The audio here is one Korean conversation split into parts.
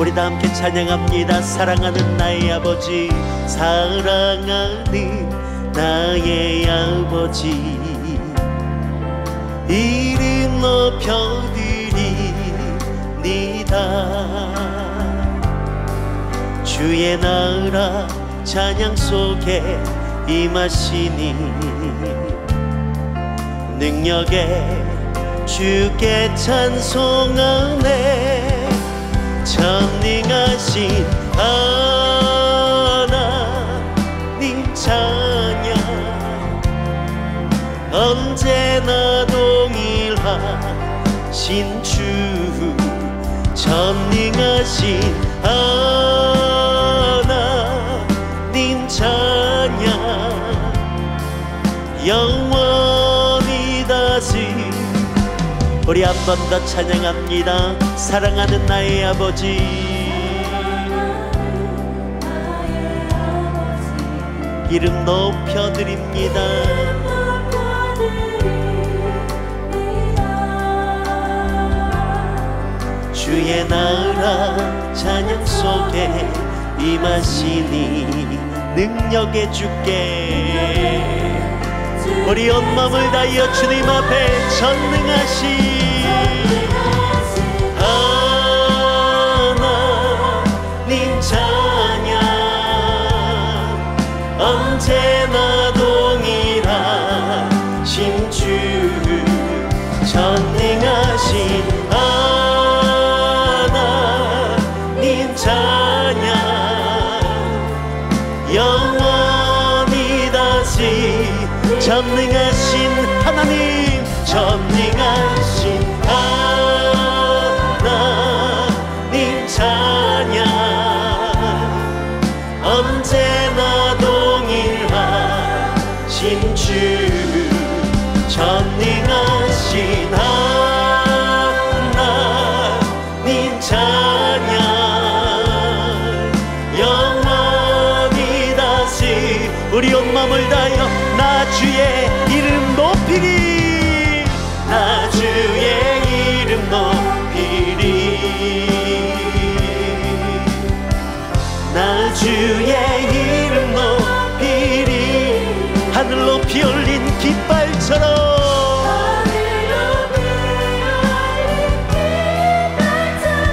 우리 다 함께 찬양합니다. 사랑하는 나의 아버지, 사랑하는 나의 아버지, 이름 높여드리니다. 주의 나라 찬양 속에 임하시니 능력에 주께 찬송하네. 전능하신 하나님 찬양, 언제나 동일하신 주. 전능하신 하나님 찬양, 영원히 다시. 우리 한 번 더 찬양합니다. 사랑하는 나의 아버지, 사랑하는 나의 아버지, 이름 높여드립니다. 주의 나라 찬양 속에 임하시니 능력에 주께. 우리 온맘을 다하여 주님 앞에 전능하신 하나님 찬양, 언제나 동일하신 주. 전능하신 하나님 찬양, 영원히 다시. 전능하신 하나님, 전능하신 하나님 찬양, 언제나 동일하신 주. 전능하신 하나님 찬양, 영원히 다시. 우리 온 마음을 다여 주의 이름 높이리, 나 주의 이름 높이리, 나 주의 이름 높이리. 하늘 높이 올린 깃발처럼,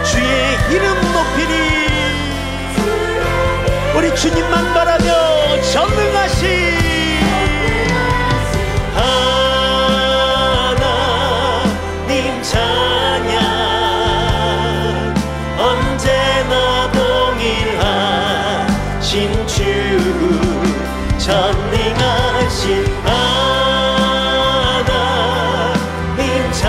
주의 이름 높이리. 우리 주님만 바라며 전능하신 전능하신 하나님 찬양,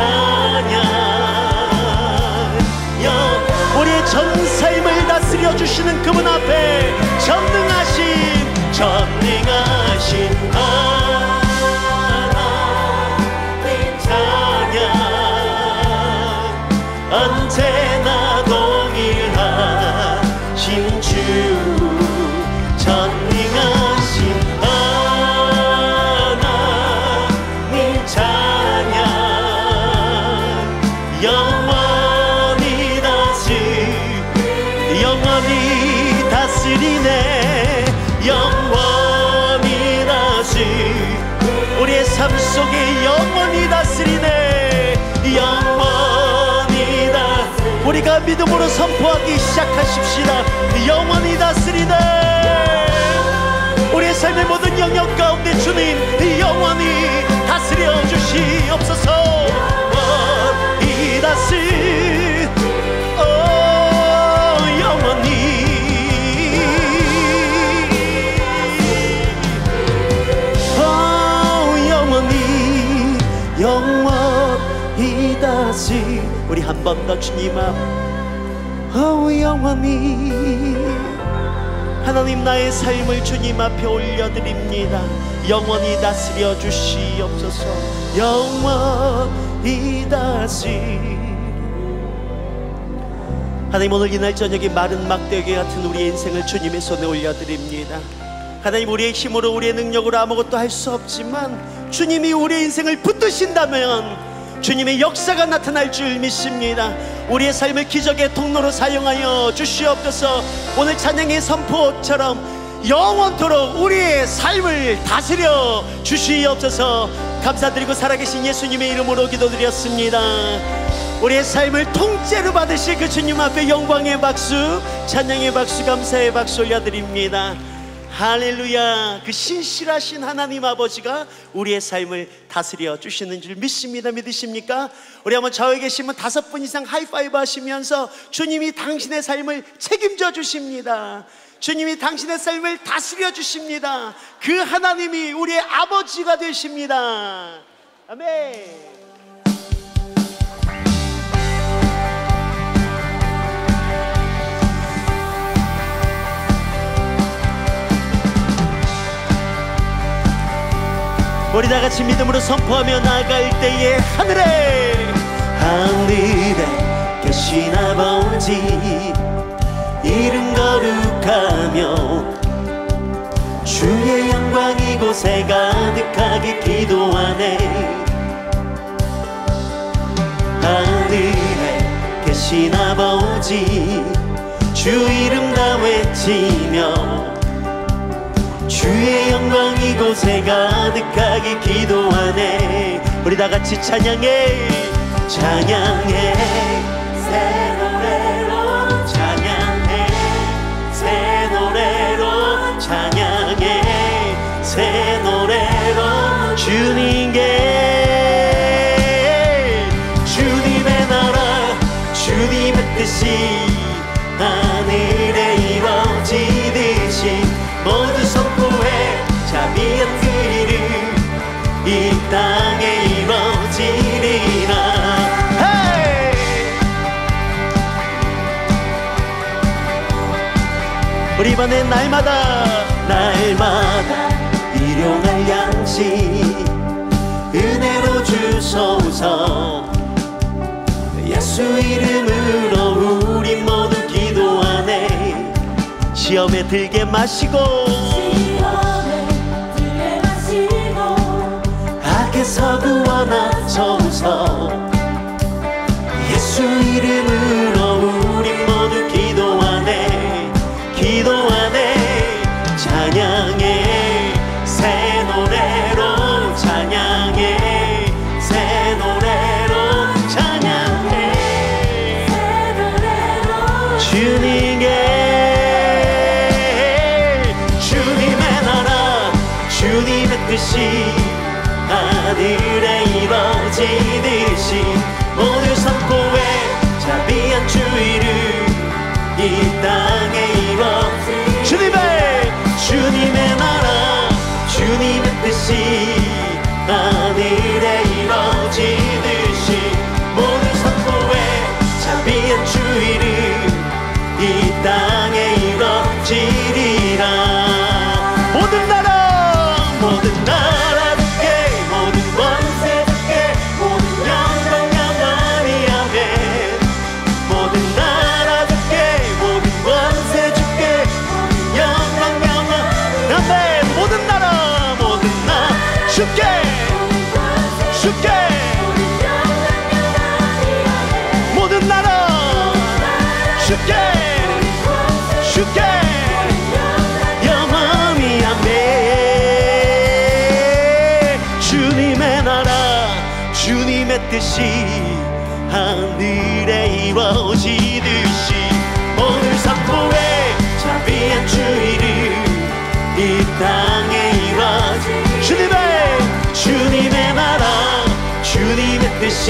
우리의 전 삶을 다스려 주시는 그분 앞에 전능하신, 전능하신 하나님 찬양, 언제나 동일하신 주. 삶 속에 영원히 다스리네. 영원히 다스리네. 우리가 믿음으로 선포하기 시작하십시다. 영원히 다스리네. 우리의 삶의 모든 영역 가운데 주님 영원히 다스려 주시옵소서. 영원히 다스리, 영원히. 영원히 다시. 우리 한 번 더 주님 앞, 영원히. 하나님, 나의 삶을 주님 앞에 올려드립니다. 영원히 다스려 주시옵소서. 영원히 다시. 하나님, 오늘 이날 저녁에 마른 막대기 같은 우리의 인생을 주님의 손에 올려드립니다. 하나님, 우리의 힘으로 우리의 능력으로 아무것도 할 수 없지만 주님이 우리의 인생을 붙드신다면 주님의 역사가 나타날 줄 믿습니다. 우리의 삶을 기적의 통로로 사용하여 주시옵소서. 오늘 찬양의 선포처럼 영원토록 우리의 삶을 다스려 주시옵소서. 감사드리고 살아계신 예수님의 이름으로 기도드렸습니다. 우리의 삶을 통째로 받으실 그 주님 앞에 영광의 박수, 찬양의 박수, 감사의 박수 올려드립니다. 할렐루야. 그 신실하신 하나님 아버지가 우리의 삶을 다스려 주시는 줄 믿습니다. 믿으십니까? 우리 한번 좌우에 계시면 5분 이상 하이파이브 하시면서 주님이 당신의 삶을 책임져 주십니다. 주님이 당신의 삶을 다스려 주십니다. 그 하나님이 우리의 아버지가 되십니다. 아멘. 우리 다같이 믿음으로 선포하며 나아갈 때에 하늘에 계신 아버지 이름 거룩하며 주의 영광 이곳에 가득하게 기도하네. 하늘에 계신 아버지 주 이름 다 외치며 주의 영광 이곳에 가득하게 기도하네. 우리 다같이 찬양해. 찬양해 새 노래로, 찬양해 새 노래로, 찬양해 새 노래로 주님께. 주님의 나라 주님의 뜻이 하늘에 이루어지듯이 모두 이 땅에 이루어지리라. Hey! 우리 이번엔 날마다 일용할 양식 은혜로 주소서. 예수 이름으로 우리 모두 기도하네. 시험에 들게 마시고 서 구원하소서. 예수 이름으로 우리 모두 기도하네. 기도하네. 찬양해 새 노래로, 찬양해 새 노래로, 찬양해 새 노래로 주님께. 주님의 나라 주님의 뜻이 하늘에 이루어지듯이 모두 선포해 자비한 주 이름 이 땅에 이루어지듯이. 주님의 나라 주님의 뜻이 하늘에 이루어지듯이 모두 선포해 자비한 주 이름 이 땅에 이루어지리라. 뜻이 하늘에 이루어지듯이 오늘 선포해 자비한 주 이름 이 땅에 이루어지듯이. 주님의 나라 주님의 뜻이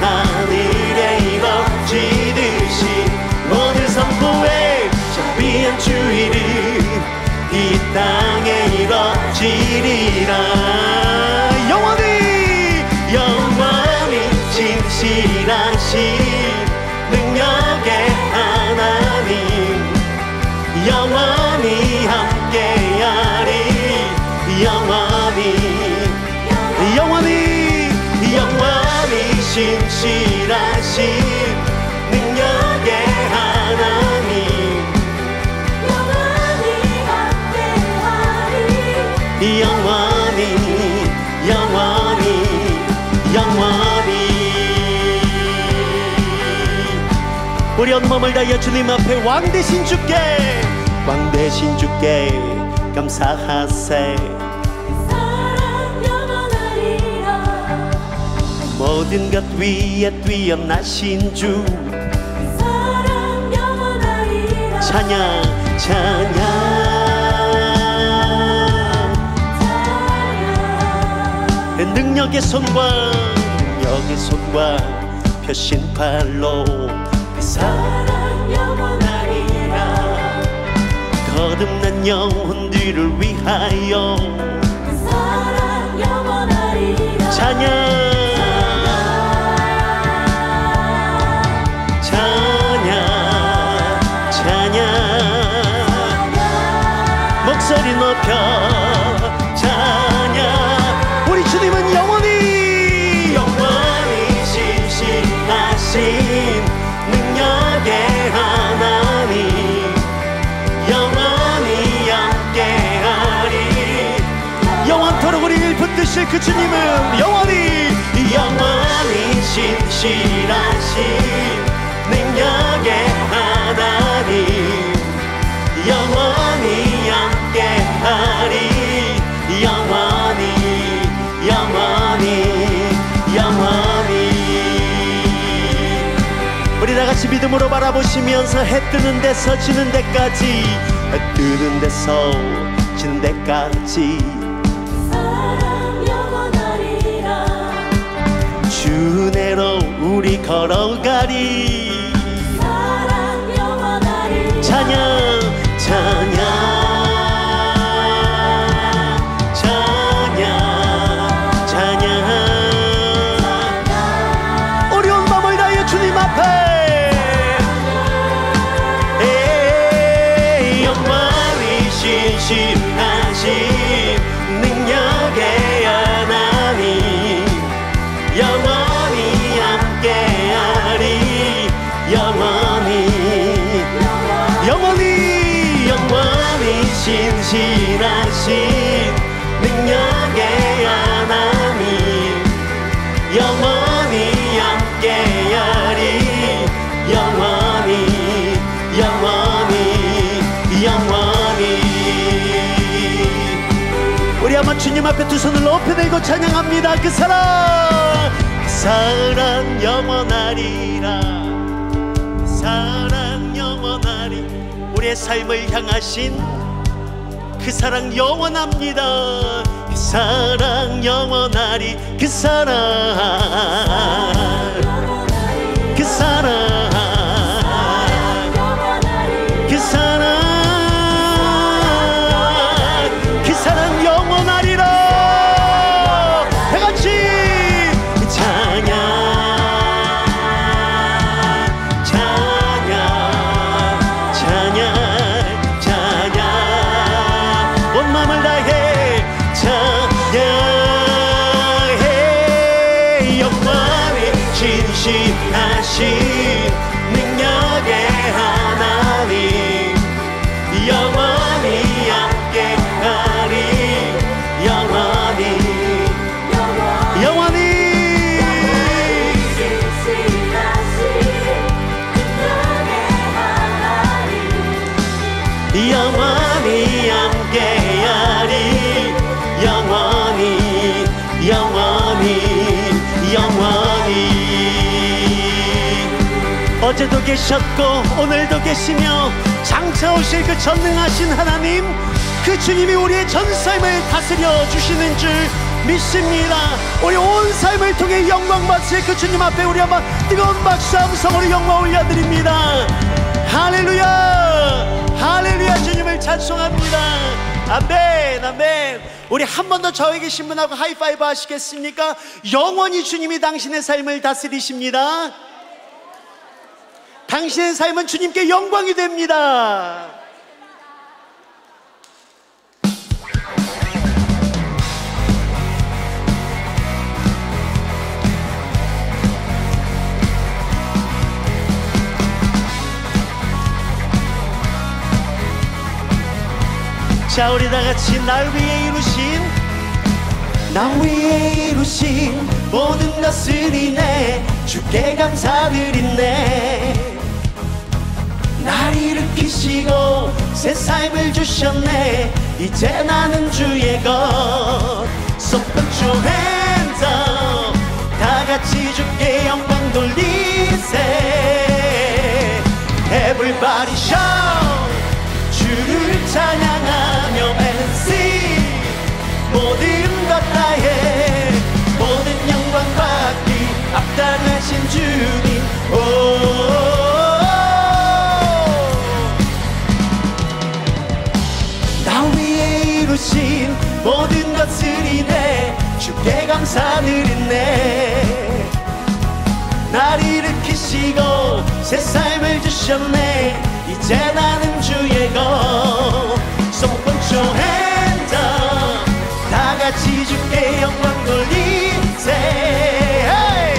하늘에 이루어지듯이 오늘 선포해 자비한 주 이름 이 땅에 이루어지리라. 신실하신 능력의 하나님 영원히 함께하리. 영원히 신실하신 능력의 하나님 영원히 함께하리. 소련 몸을 다여 주님 앞에 왕 대신 주께, 왕 대신 주께 감사하세. 사랑 영원하리라. 모든 것 위에 뛰어나신 주, 사랑 영원하리라. 찬양 찬양. 내 능력의 손과 능력의 손과 펴신 팔로 사랑 영원하리라. 거듭난 영혼들을 위하여 사랑 영원하리라. 찬양 찬양 찬양 찬양. 목소리 높여 찬양. 우리 주님은 영원히 영원히 심심하신 능력의 하나님 영원히 함께하리. 영원토록 우리를 붙드실 그 주님은 영원히 영원히 신실하신 능력의 하나님 영원히 함께하리. 영원히 영원히 영원히. 우리 다같이 믿음으로 바라보시면서 해 뜨는 데서 지는 데까지, 해 뜨는 데서 지는 데까지 사랑 영원하리라. 주 은혜로 우리 걸어가리. 사랑 영원하리라. 찬양 찬양 찬양 찬양. 어려운 밤을 다해 주님 앞에 신실하신 능력의 하나님 영원히 함께하리. 영원히 영원히 영원히 신실하신 능력의 하나님 영원히 함께하리. 영원히 영원히 영원히. 우리 한번 주님 앞에 두 손을 높이 들고 찬양합니다. 그 사랑 영원하리라. 그 사랑 영원하리. 우리의 삶을 향하신 그 사랑 영원합니다. 그 사랑 영원하리. 그 사랑 그 사랑 그 사랑 신실하신 능력의 하나님 영원히 함께하리. 영원히 영원히 영원히 신실하신 능력의 하나님 영원히 함께하리. 영원히 영원히 영원히. 어제도 계셨고 오늘도 계시며 장차 오실 그 전능하신 하나님, 그 주님이 우리의 전 삶을 다스려 주시는 줄 믿습니다. 우리 온 삶을 통해 영광 받으실 그 주님 앞에 우리 한번 뜨거운 박수 함성으로 영광 올려드립니다. 할렐루야 할렐루야. 주님을 찬송합니다. 아멘 아멘. 우리 한 번 더 저에 계신 분하고 하이파이브 하시겠습니까? 영원히 주님이 당신의 삶을 다스리십니다. 당신의 삶은 주님께 영광이 됩니다. 자, 우리 다 같이 날 위해 이루신 모든 것을 인해 주께 감사드리네. 지키시고 새 삶을 주셨네. 이제 나는 주의 것. So put your hands up. 다 같이 주께 영광 돌리세. Everybody shout. 주를 찬양하며 and sing. 모든 것 다해 모든 영광 받기 합당하신 주님. 오. 모든 것들이네. 주께 감사드리네. 날 일으키시고 새 삶을 주셨네. 이제 나는 주의 것. So put your hands up. 다 같이 주께 영광 돌리세. Hey!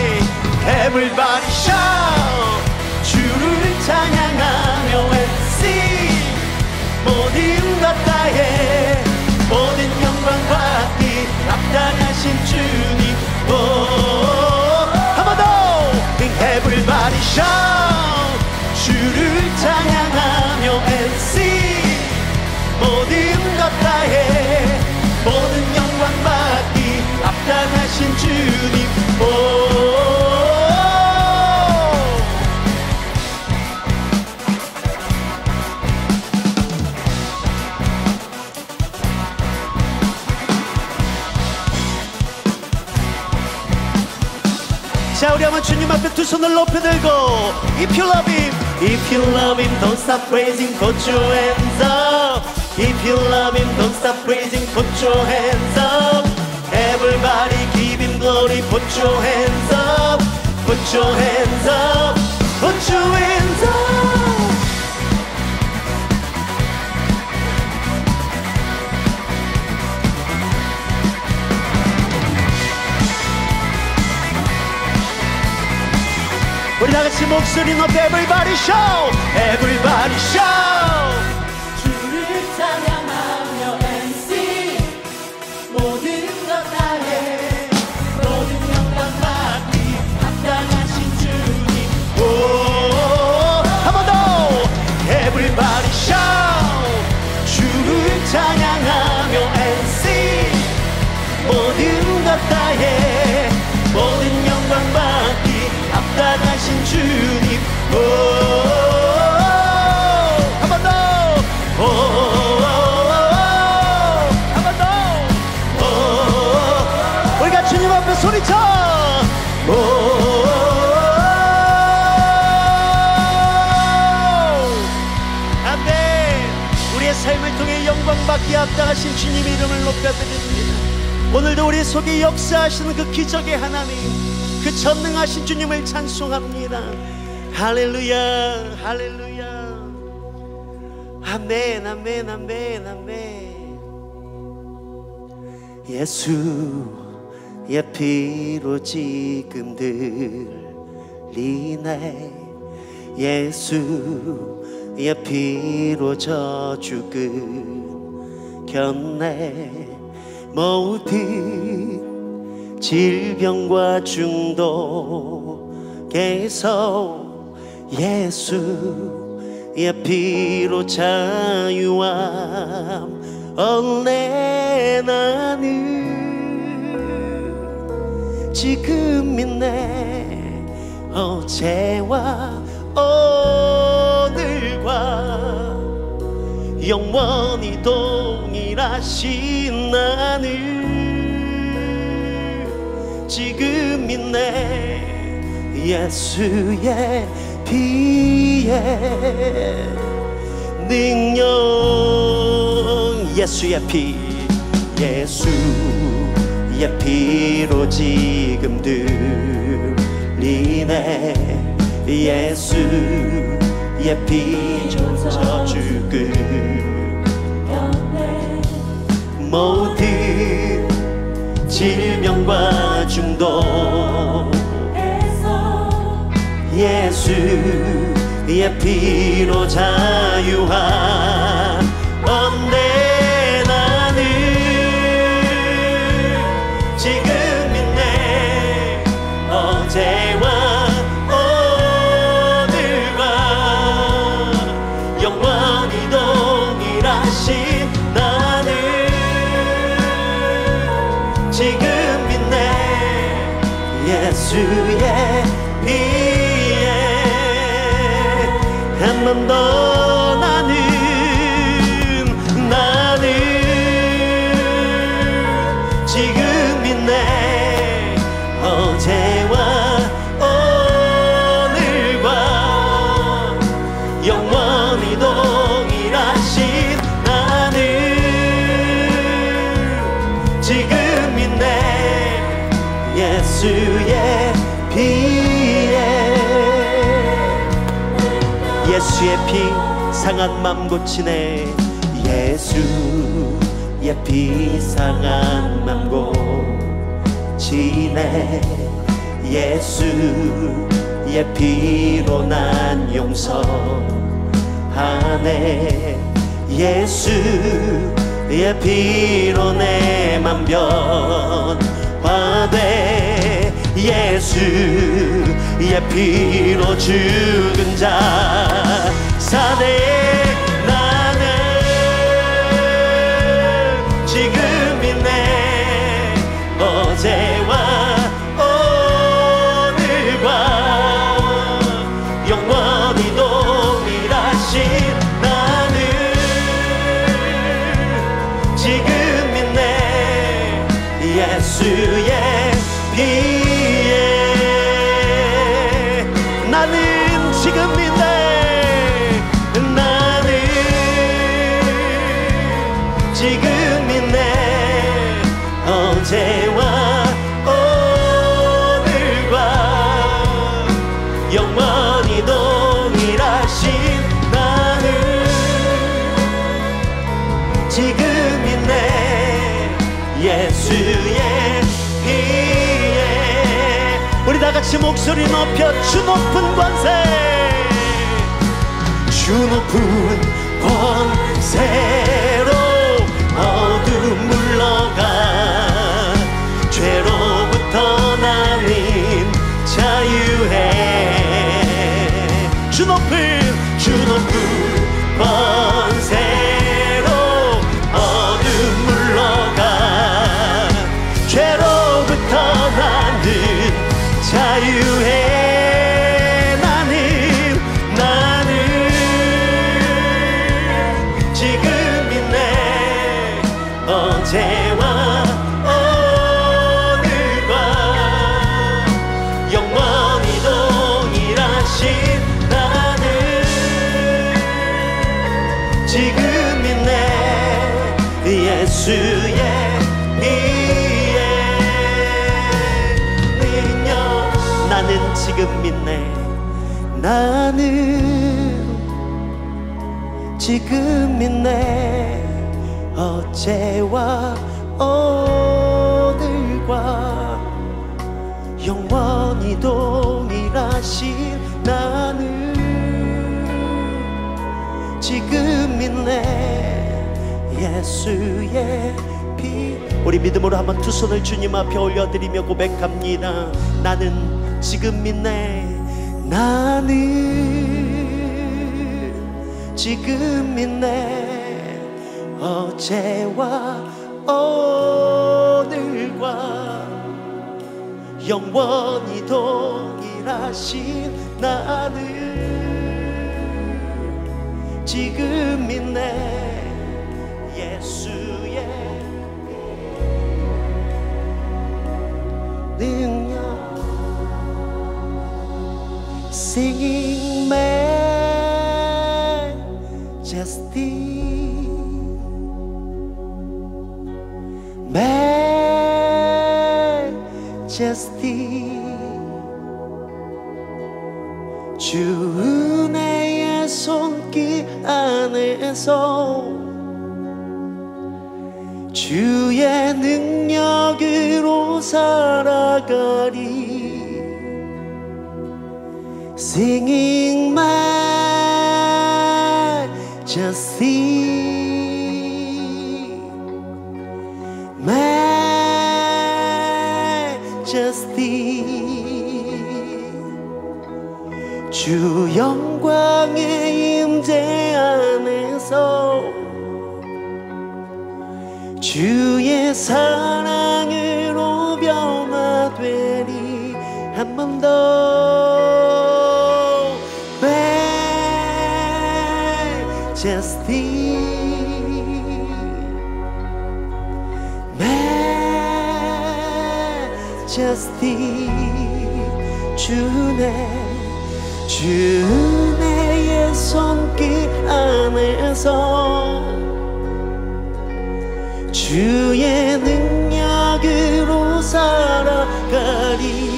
Everybody shout. 주를 찬양하며 and sing. 모든 것 다해 모든 영광 받기 합당하신 주님. 한 번 더! Everybody shout. 주를 찬양하며 and sing. 모든 것 다해 모든 영광 받기 합당하신 주님. 자, 우리 한번 주님 앞에 두 손을 높이 들고 If you love him, if you love him, don't stop praising, put your hands up. If you love him, don't stop praising, put your hands up. Everybody give him glory, put your hands up. Put your hands up, put your hands up. 우리 다같이 목소리 높여 Everybody shout. Everybody shout. 주를 찬양하며 and sing. 모든 것 다해 모든 영광 받기 합당하신 주님. 한 번 더. Everybody shout. 주를 찬양하며 and sing. 모든 것 다해 모든 영광 받기 합당하신 주님. 한 번 더. 한 번 더. 우리가 주님 앞에 소리쳐. 아멘. 우리의 삶을 통해 영광받기에 합당하신 주님 이름을 높여드립니다. 오늘도 우리 속에 역사하시는 그 기적의 하나님, 그 전능하신 주님을 찬송합니다. 할렐루야, 할렐루야. 아멘, 아멘, 아멘, 아멘. 예수의 피로 지금 들리네. 예수의 피로 저주 끊겼네. 모든 질병과 중독에서 예수의 피로 자유함 얻네. 나는 지금 있네. 어제와 오늘과 영원히 동일하신 나는 지금 있네. 예수의 피의 능력. 예수의 피, 예수의 피로 지금 들리네. 예수의 피로 저주 끊겼네. 모든 질병과 중독에서 예수의 피로 자유함 얻네. 나는 지금 있네. 어제와 오늘과 영원 예수의 피에 한 번 더 나는 지금 있네. 어제와 오늘과 영원히 동일하신 나는 지금 있네. 예수의 피에 예수의 피 상한 맘 고치네. 예수의 피 상한 맘 고치네. 예수의 피로 난 용서하네. 예수의 피로 내 맘 변화돼. 예수의 피로 죽은 자 사네. 나는 지금 있네. 어제와 오늘과 영원히 동일하신 나는 지금 있네. 예수의 피에 나는 지금 있네. 지금 있네. 어제와 오늘과 영원히 동일하신 나는 지금 있네. 예수의 피에 우리 다같이 목소리 높여 주 높은 권세 주 높은 권세로 어둠 물러가 죄로부터 나는 자유해. 주 높은 권세로 어둠 물러가 죄로부터 나는 자유해. 나는 지금 어제와 오늘과 영원히 동일하신 나는 지금 있네. 예수의 피의 능력 나는 지금 있네. 나는 지금 있네. 어제와 오늘과 영원히 동일하신 나는 지금 있네. 예수의 피 우리 믿음으로 한번 두 손을 주님 앞에 올려드리며 고백합니다. 나는 지금 있네. 나는 지금 있네. 어제와 오늘과 영원히 동일하신 나는 지금 있네. 예수의 능력 Singing Majesty Majesty 주 은혜의 손길 안에서 주의 능력으로 살아가리. Singing Majesty 주 영광의 임재 안에서 주의 사랑으로 변화되리. 한 번 더 babe, just think babe, just think 주네의 손길 안에서 주의 능력으로 살아가리.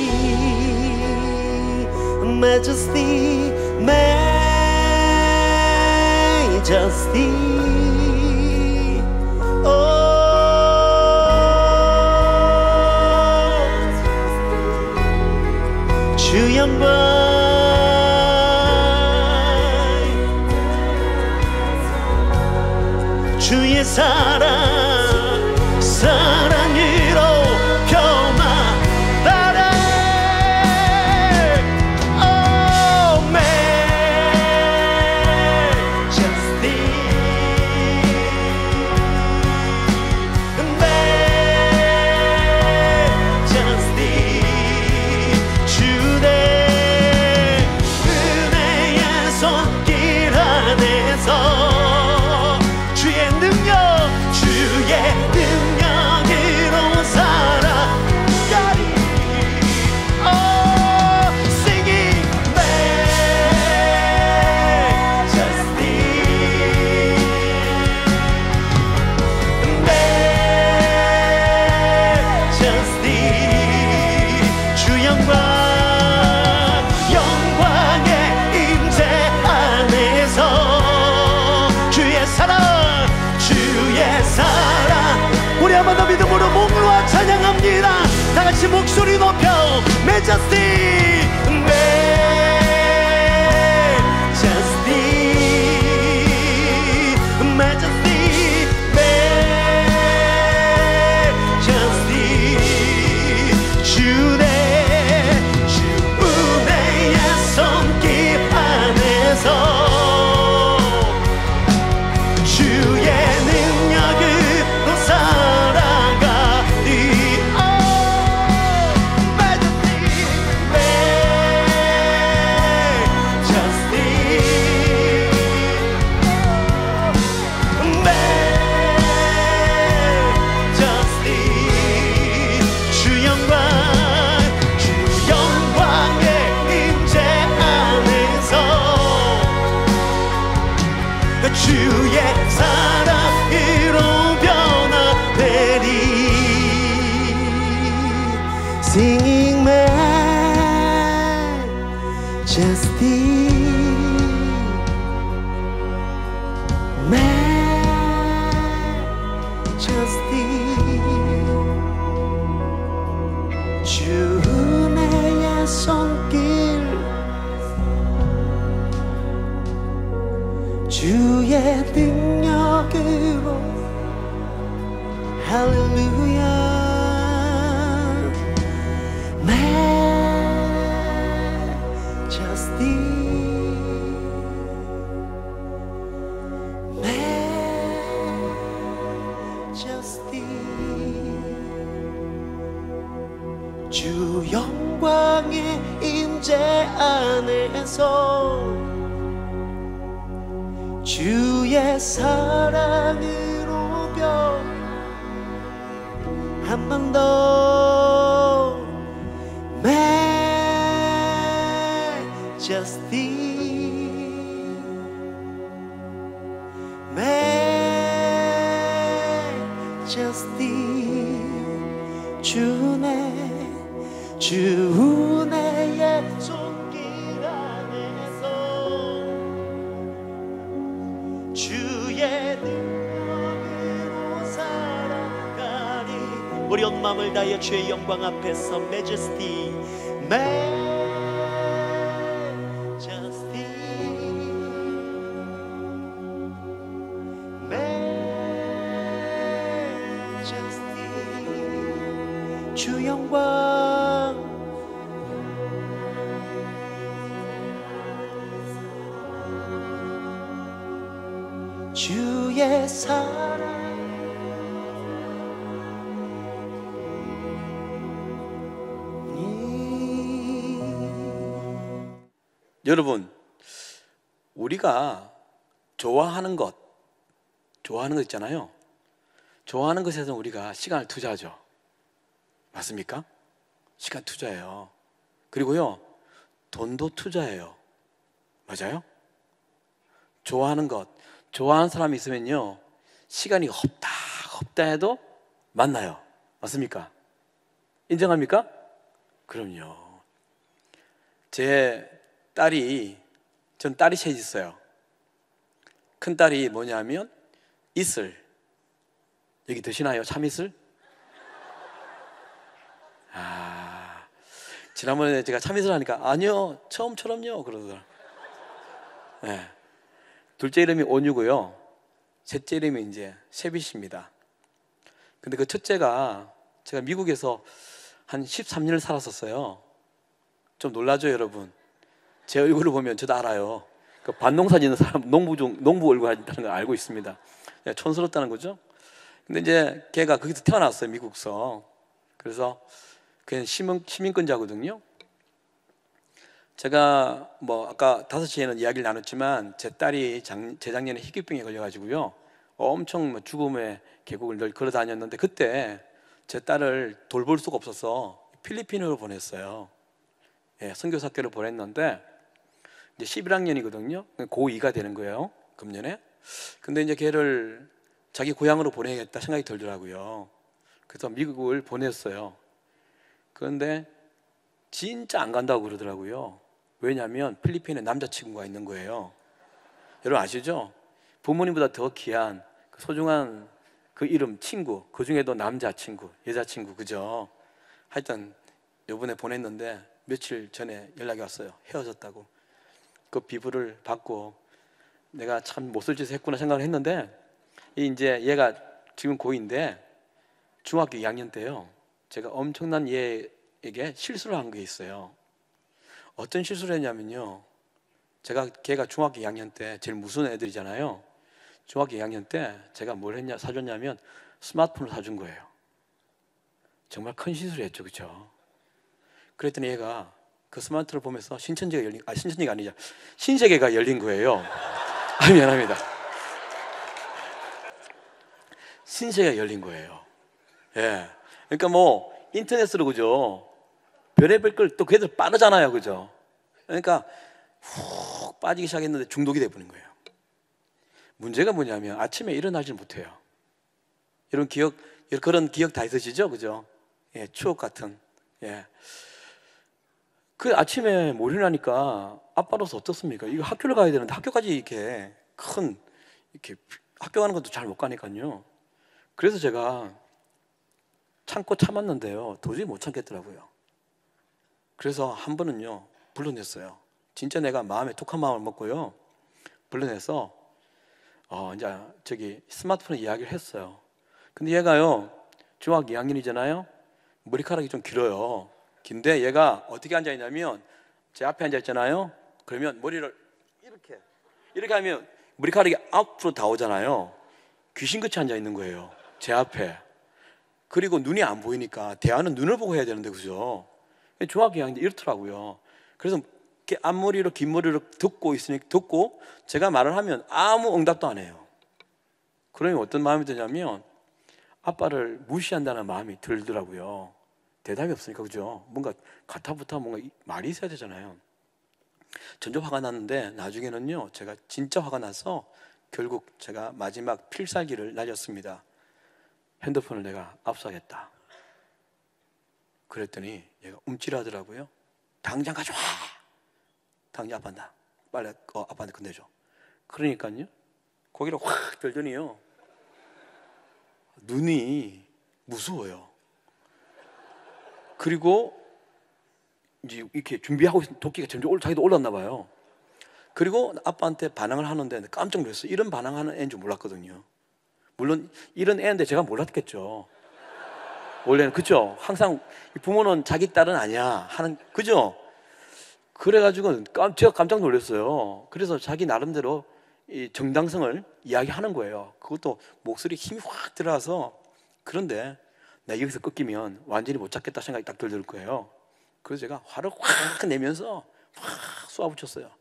Majesty, Majesty, oh, 주 영광. 주의 사랑, 사랑으로 변화다래. Oh, majesty, majesty, 주네 은혜의 손길 안에서 믿음으로 몸으로 찬양합니다. 다 같이 목소리 높여 Majesty, Majesty, Majesty, Majesty, 주의 손길 안에서 주의 주의 사랑으로 변화되리. Singing Majesty, Majesty, 주 은혜의 손길 주의 능력으로. 할렐루야. Majesty, Majesty, 주 영광의 임재 안에서 주의 사랑으로 한 번 더 Majesty, Majesty, 주 은혜의 손길 안에서 주의 능력으로 살아가리. 우리 온 마음을 다해 주의 영광 앞에서 Majesty, Majesty, Majesty, 주 영광. 주의 사랑이 여러분, 우리가 좋아하는 것 있잖아요. 좋아하는 것에서 우리가 시간을 투자하죠. 맞습니까? 시간 투자예요. 그리고요, 돈도 투자예요. 맞아요? 좋아하는 것, 좋아하는 사람이 있으면요, 시간이 없다 해도 만나요. 맞습니까? 인정합니까? 그럼요. 제 딸이, 전 딸이 셋 있어요. 큰 딸이 뭐냐면 이슬, 여기 드시나요? 참이슬? 지난번에 제가 참이슬 하니까 아니요, 처음처럼요 그러더라고요. 네. 둘째 이름이 온유고요, 셋째 이름이 이제 셰빗입니다. 근데 그 첫째가, 제가 미국에서 한 13년을 살았었어요. 좀 놀라죠 여러분? 제 얼굴을 보면 저도 알아요. 그 반농사 짓는 사람, 농부 얼굴 한다는 걸 알고 있습니다. 촌스럽다는 거죠. 근데 이제 걔가 거기서 태어났어요, 미국서. 그래서 그냥 시민권자거든요. 제가 뭐 아까 5시에는 이야기를 나눴지만, 제 딸이 재작년에 희귀병에 걸려가지고요, 엄청 뭐 죽음의 계곡을 늘 걸어 다녔는데, 그때 제 딸을 돌볼 수가 없어서 필리핀으로 보냈어요. 예, 선교사교로 보냈는데, 이제 11학년이거든요. 고2가 되는 거예요, 금년에. 근데 이제 걔를 자기 고향으로 보내야겠다 생각이 들더라고요. 그래서 미국을 보냈어요. 그런데 진짜 안 간다고 그러더라고요. 왜냐하면 필리핀에 남자친구가 있는 거예요. 여러분 아시죠? 부모님보다 더 귀한 그 소중한 그 이름, 친구, 그 중에도 남자친구, 여자친구, 그죠? 하여튼 요번에 보냈는데 며칠 전에 연락이 왔어요. 헤어졌다고. 그 비부를 받고 내가 참 못 쓸 짓을 했구나 생각을 했는데, 이제 얘가 지금 고2인데 중학교 2학년 때요, 제가 엄청난 얘에게 실수를 한 게 있어요. 어떤 실수를 했냐면요, 제가, 걔가 중학교 2학년 때 제일 무서운 애들이잖아요. 중학교 2학년 때 제가 뭘 했냐, 사줬냐면 스마트폰을 사준 거예요. 정말 큰 실수를 했죠, 그렇죠? 그랬더니 얘가 그 스마트폰을 보면서 신세계가 열린 거예요. 아, 미안합니다. 신세계가 열린 거예요. 예. 그러니까 뭐 인터넷으로, 그죠? 별의별 걸, 또 걔들 빠르잖아요, 그죠? 그러니까 훅 빠지기 시작했는데 중독이 돼버린 거예요. 문제가 뭐냐면 아침에 일어나질 못해요. 이런 기억, 그런 기억 다 있으시죠, 그죠? 예, 추억 같은. 예. 그 아침에 못 일어나니까 아빠로서 어떻습니까? 이거 학교를 가야 되는데 학교까지 이렇게 큰, 이렇게 학교 가는 것도 잘 못 가니까요. 그래서 제가 참고 참았는데요, 도저히 못 참겠더라고요. 그래서 한 번은요, 불러냈어요. 진짜 내가 마음에 독한 마음을 먹고요, 불러내서 이제 저기 스마트폰에 이야기를 했어요. 근데 얘가요, 중학교 2학년이잖아요. 머리카락이 좀 길어요. 긴데 얘가 어떻게 앉아 있냐면, 제 앞에 앉아 있잖아요. 그러면 머리를 이렇게 하면 머리카락이 앞으로 다 오잖아요. 귀신같이 앉아 있는 거예요, 제 앞에. 그리고 눈이 안 보이니까 대화는 눈을 보고 해야 되는데, 그죠? 중학교 양이 이렇더라고요. 그래서 이렇게 앞머리로 긴 머리로 듣고 제가 말을 하면 아무 응답도 안 해요. 그러면 어떤 마음이 드냐면 아빠를 무시한다는 마음이 들더라고요. 대답이 없으니까, 그죠? 뭔가 가타부타 뭔가 말이 있어야 되잖아요. 전혀 화가 났는데 나중에는요, 제가 진짜 화가 나서 결국 제가 마지막 필살기를 날렸습니다. 핸드폰을 내가 압수하겠다. 그랬더니 얘가 움찔하더라고요. 당장 가져와. 당장 아빠한테 빨리 아빠한테 건네줘. 그러니까요, 고개를 확 들더니요, 눈이 무서워요. 그리고 이제 이렇게 준비하고 있는 도끼가 점점 자기도 올랐나 봐요. 그리고 아빠한테 반항을 하는데 깜짝 놀랐어요. 이런 반항하는 애인 줄 몰랐거든요. 물론 이런 애인데 제가 몰랐겠죠, 원래는. 그죠? 항상 부모는 자기 딸은 아니야 하는, 그죠? 그래가지고 제가 깜짝 놀랐어요. 그래서 자기 나름대로 이 정당성을 이야기하는 거예요. 그것도 목소리 힘이 확 들어와서. 그런데 내가 여기서 꺾이면 완전히 못 잡겠다 생각이 딱 들 거예요. 그래서 제가 화를 확 내면서 확 쏘아붙였어요.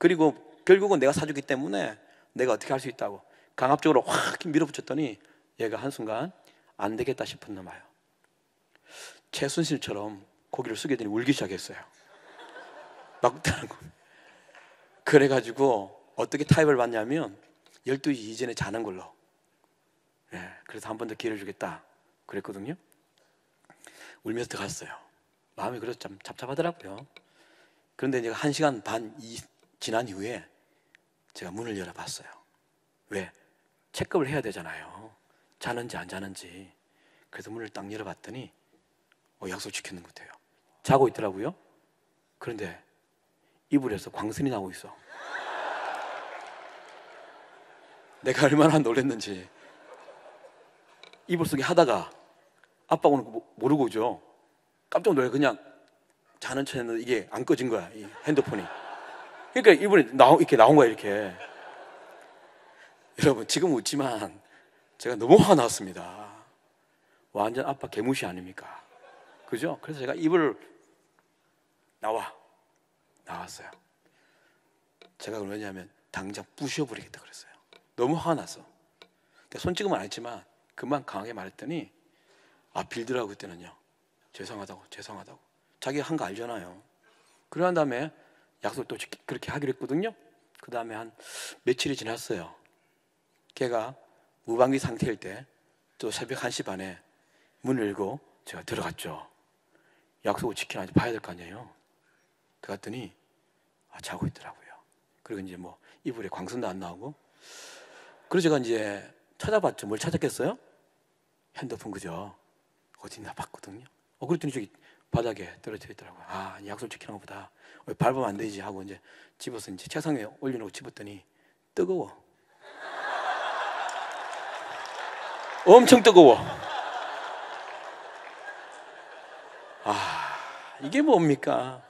그리고 결국은 내가 사주기 때문에 내가 어떻게 할 수 있다고 강압적으로 확 밀어붙였더니 얘가 한순간 안 되겠다 싶었나 봐요. 최순실처럼 고개를 숙이더니 울기 시작했어요. 막 따는 거. 그래가지고 어떻게 타협을 받냐면 12시 이전에 자는 걸로. 예, 그래서 한 번 더 기회를 주겠다 그랬거든요. 울면서 들어갔어요. 마음이 그래서 참 잡잡하더라고요. 그런데 이제 1시간 반 지난 이후에 제가 문을 열어봤어요. 왜? 체크를 해야 되잖아요. 자는지 안 자는지. 그래서 문을 딱 열어봤더니 약속 지키는 것 같아요. 자고 있더라고요. 그런데 이불에서 광선이 나고 있어. 내가 얼마나 놀랐는지. 이불 속에 하다가 아빠 오는 거 모르고 오죠. 깜짝 놀래. 그냥 자는 척 했는데 이게 안 꺼진 거야, 이 핸드폰이. 그러니까 이불이 이렇게 나온 거야, 이렇게. 여러분 지금 웃지만 제가 너무 화났습니다. 완전 아빠 개무시 아닙니까? 그죠? 그래서 제가 이불을 나왔어요. 제가 그러냐면 당장 부셔버리겠다 그랬어요. 너무 화나서. 손 찍으면 안 했지만 금방 강하게 말했더니 빌더라고. 그때는요. 죄송하다고. 자기가 한 거 알잖아요. 그러한 다음에 약속 또 그렇게 하기로 했거든요. 그 다음에 한 며칠이 지났어요. 걔가 무방비 상태일 때 또 새벽 1시 반에 문을 열고 제가 들어갔죠. 약속을 지키는지 봐야 될 거 아니에요. 그랬더니 자고 있더라고요. 그리고 이제 뭐 이불에 광선도 안 나오고. 그래서 제가 이제 찾아봤죠. 뭘 찾았겠어요? 핸드폰 그죠? 어딨나 봤거든요. 그랬더니 저기 바닥에 떨어져 있더라고요. 약속 지키는 것보다 왜 밟으면 안 되지 하고 이제 집어서 이제 책상에 올려놓고 집었더니 뜨거워. 엄청 뜨거워. 이게 뭡니까?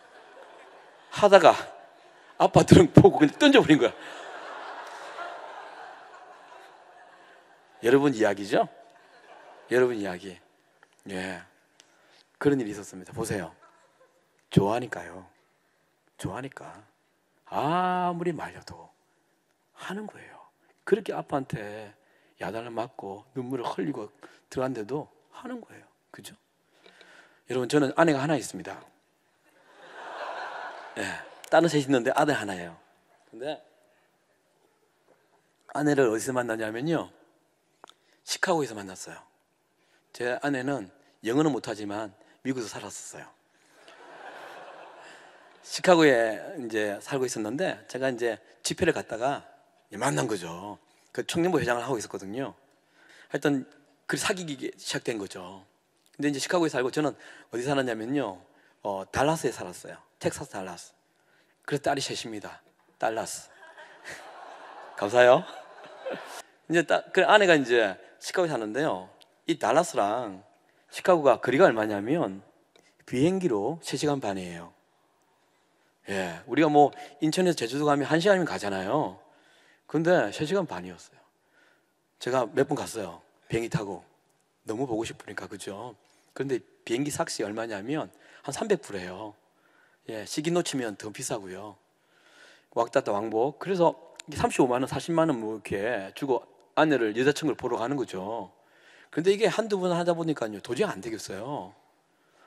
하다가 아빠 들은 보고 그냥 던져버린 거야. 여러분 이야기죠? 여러분 이야기. 예. 그런 일이 있었습니다. 보세요. 좋아하니까 아무리 말려도 하는 거예요. 그렇게 아빠한테 야단을 맞고 눈물을 흘리고 들어갔는데도 하는 거예요. 그죠? 여러분 저는 아내가 하나 있습니다. 예, 딸은 셋 있는데 아들 하나예요. 근데 아내를 어디서 만나냐면요, 시카고에서 만났어요. 제 아내는 영어는 못하지만 미국에서 살았었어요. 시카고에 이제 살고 있었는데 제가 이제 집회를 갔다가 만난 거죠. 그 청년부 회장을 하고 있었거든요. 하여튼 그 사귀기 시작된 거죠. 근데 이제 시카고에 살고 저는 어디 살았냐면요, 달라스에 살았어요. 텍사스 달라스. 그래서 딸이 셋입니다. 달라스. 감사해요. 이제 그 아내가 이제 시카고에 사는데요, 이 달라스랑 시카고가 거리가 얼마냐면 비행기로 3시간 반이에요. 예, 우리가 뭐 인천에서 제주도 가면 1시간이면 가잖아요. 근데 3시간 반이었어요. 제가 몇 번 갔어요. 비행기 타고. 너무 보고 싶으니까, 그죠? 그런데 비행기 삭시 얼마냐면 한 300불이에요. 예, 시기 놓치면 더 비싸고요. 왔다 갔다 왕복. 그래서 35만 원, 40만 원 뭐 이렇게 주고 아내를, 여자친구를 보러 가는 거죠. 근데 이게 한두 번 하다 보니까요, 도저히 안 되겠어요.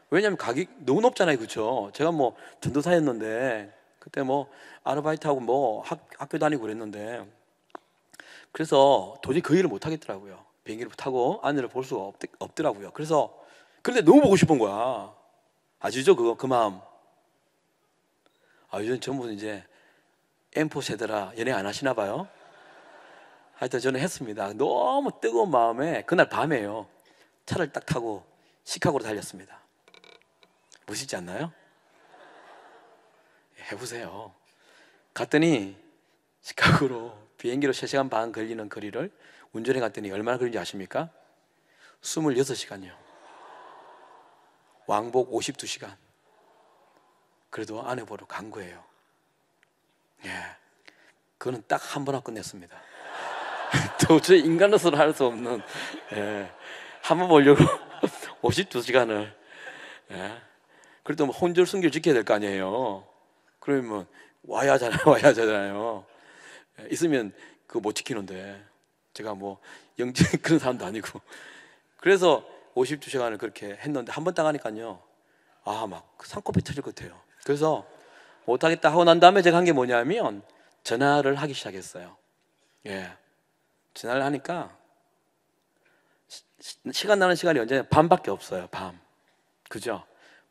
왜냐면 가격이 너무 높잖아요, 그렇죠? 제가 뭐 전도사였는데 그때 뭐 아르바이트하고 뭐 학교 다니고 그랬는데, 그래서 도저히 그 일을 못 하겠더라고요. 비행기를 타고 아내를 볼 수가 없더라고요. 그래서, 그런데 너무 보고 싶은 거야. 아시죠? 그 마음. 요즘 전부 이제 M4 세대라 연애 안 하시나 봐요. 하여튼 저는 했습니다. 너무 뜨거운 마음에 그날 밤에요, 차를 딱 타고 시카고로 달렸습니다. 멋있지 않나요? 해보세요. 갔더니 시카고로 비행기로 3시간 반 걸리는 거리를 운전해 갔더니 얼마나 걸리는지 아십니까? 26시간이요. 왕복 52시간. 그래도 아내 보러 간 거예요. 예, 그거는 딱 한 번 하고 끝냈습니다. 도저히 인간으로서는 할 수 없는. 예, 한 번 보려고 52시간을. 예, 그래도 뭐 혼절 순결 지켜야 될 거 아니에요. 그러면 와야 하잖아요. 있으면 그거 못 지키는데, 제가 뭐 영진 그런 사람도 아니고. 그래서 52시간을 그렇게 했는데 한 번 당하니까요, 아, 막 산코피 터질 것 같아요. 그래서 못하겠다 하고 난 다음에 제가 한 게 뭐냐면 전화를 하기 시작했어요. 예, 전화를 하니까 시간 나는 시간이 언제냐, 밤밖에 없어요. 밤, 그죠?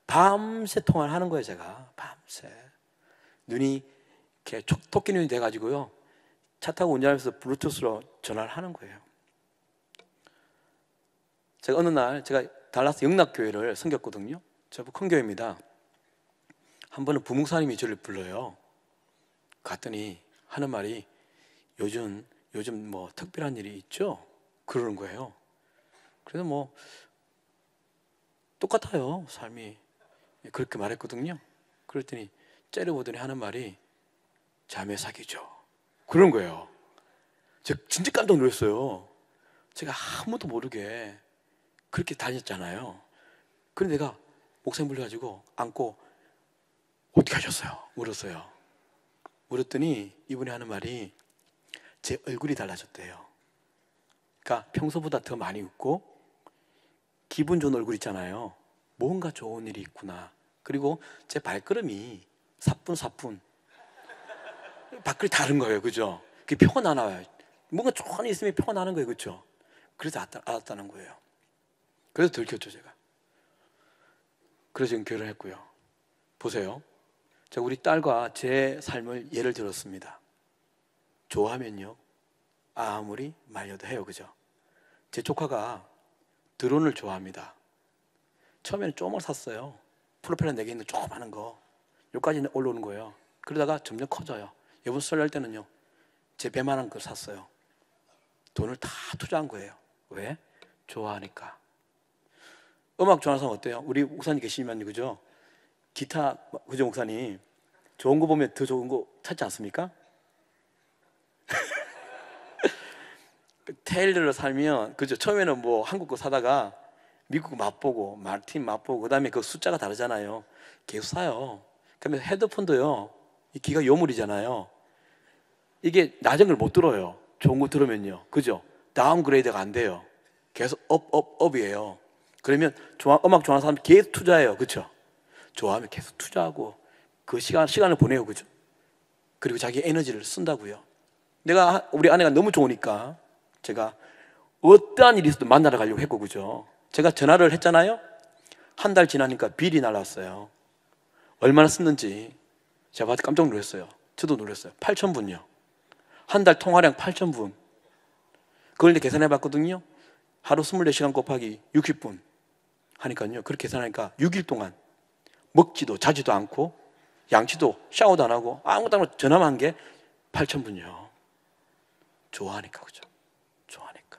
밤새 통화를 하는 거예요. 제가 밤새 눈이 이렇게 토끼 눈이 돼가지고요, 차 타고 운전하면서 블루투스로 전화를 하는 거예요. 제가 어느 날 제가 달라스 영락교회를 섬겼거든요. 저도 큰 교회입니다. 한 번은 부목사님이 저를 불러요. 갔더니 하는 말이, 요즘 뭐 특별한 일이 있죠? 그러는 거예요. 그래서 뭐 똑같아요, 삶이. 그렇게 말했거든요. 그랬더니 째려보더니 하는 말이, 자매 사귀죠, 그런 거예요. 제가 진짜 깜짝 놀랐어요. 제가 아무도 모르게 그렇게 다녔잖아요. 그런데 내가 목사님 불러가지고 안고, 어떻게 하셨어요? 물었어요. 물었더니 이분이 하는 말이, 제 얼굴이 달라졌대요. 그러니까 평소보다 더 많이 웃고, 기분 좋은 얼굴 있잖아요. 뭔가 좋은 일이 있구나. 그리고 제 발걸음이 사뿐사뿐 발걸음이 다른 거예요, 그죠? 그게 표가 나나요. 뭔가 조금 있으면 표가 나는 거예요, 그죠? 그래서 알았다는 거예요. 그래서 들켰죠, 제가. 그래서 지금 결혼했고요. 보세요, 제가 우리 딸과 제 삶을 예를 들었습니다. 좋아하면요, 아무리 말려도 해요, 그죠? 제 조카가 드론을 좋아합니다. 처음에는 조그만 샀어요. 프로펠러 4개 있는 조그마한 거. 여기까지 올라오는 거예요. 그러다가 점점 커져요. 이번 설날 때는요, 제 배만한 걸 샀어요. 돈을 다 투자한 거예요. 왜? 좋아하니까. 음악 좋아하는 사람 어때요? 우리 목사님 계시면, 그죠? 기타, 그죠, 목사님? 좋은 거 보면 더 좋은 거 찾지 않습니까? 테일러를 살면, 그죠? 처음에는 뭐 한국 거 사다가 미국 거 맛보고, 마틴 맛보고, 그 다음에 그 숫자가 다르잖아요. 계속 사요. 그러면 헤드폰도요, 이 귀가 요물이잖아요. 이게 낮은 걸 못 들어요. 좋은 거 들으면요, 그죠? 다운그레이드가 안 돼요. 계속 업이에요. 그러면 음악 좋아하는 사람 계속 투자해요, 그죠? 좋아하면 계속 투자하고 그 시간을 보내요, 그죠? 그리고 자기 에너지를 쓴다고요. 내가, 우리 아내가 너무 좋으니까 제가 어떠한 일이 있어도 만나러 가려고 했고, 그죠? 제가 전화를 했잖아요. 한 달 지나니까 빌이 날라왔어요. 얼마나 썼는지 제가 깜짝 놀랐어요. 저도 놀랐어요. 8,000분요. 한 달 통화량 8,000분. 그걸 이제 계산해 봤거든요. 하루 24시간 곱하기 60분 하니까요, 그렇게 계산하니까 6일 동안 먹지도 자지도 않고 양치도 샤워도 안 하고 아무것도 안 하고 전화만 한 게 8,000분요. 좋아하니까, 그죠? 좋아하니까.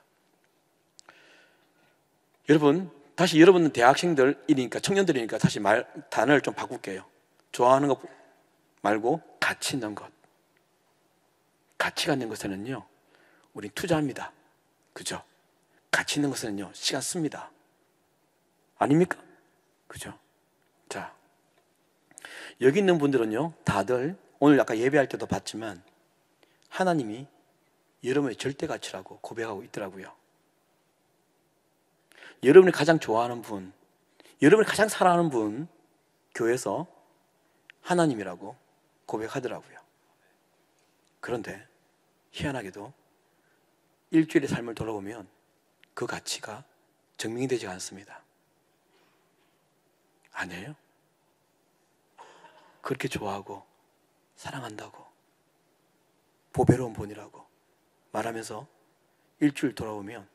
여러분, 다시 여러분은 대학생들이니까, 청년들이니까 다시 단어를 좀 바꿀게요. 좋아하는 것 말고 가치 있는 것. 가치가 있는 것에는요, 우린 투자합니다, 그죠? 가치 있는 것에는요, 시간 씁니다. 아닙니까? 그죠? 자, 여기 있는 분들은요, 다들 오늘 아까 예배할 때도 봤지만 하나님이 여러분의 절대 가치라고 고백하고 있더라고요. 여러분이 가장 좋아하는 분, 여러분이 가장 사랑하는 분, 교회에서 하나님이라고 고백하더라고요. 그런데 희한하게도 일주일의 삶을 돌아보면 그 가치가 증명이 되지 않습니다. 아니에요? 그렇게 좋아하고 사랑한다고, 보배로운 분이라고 말하면서 일주일 돌아오면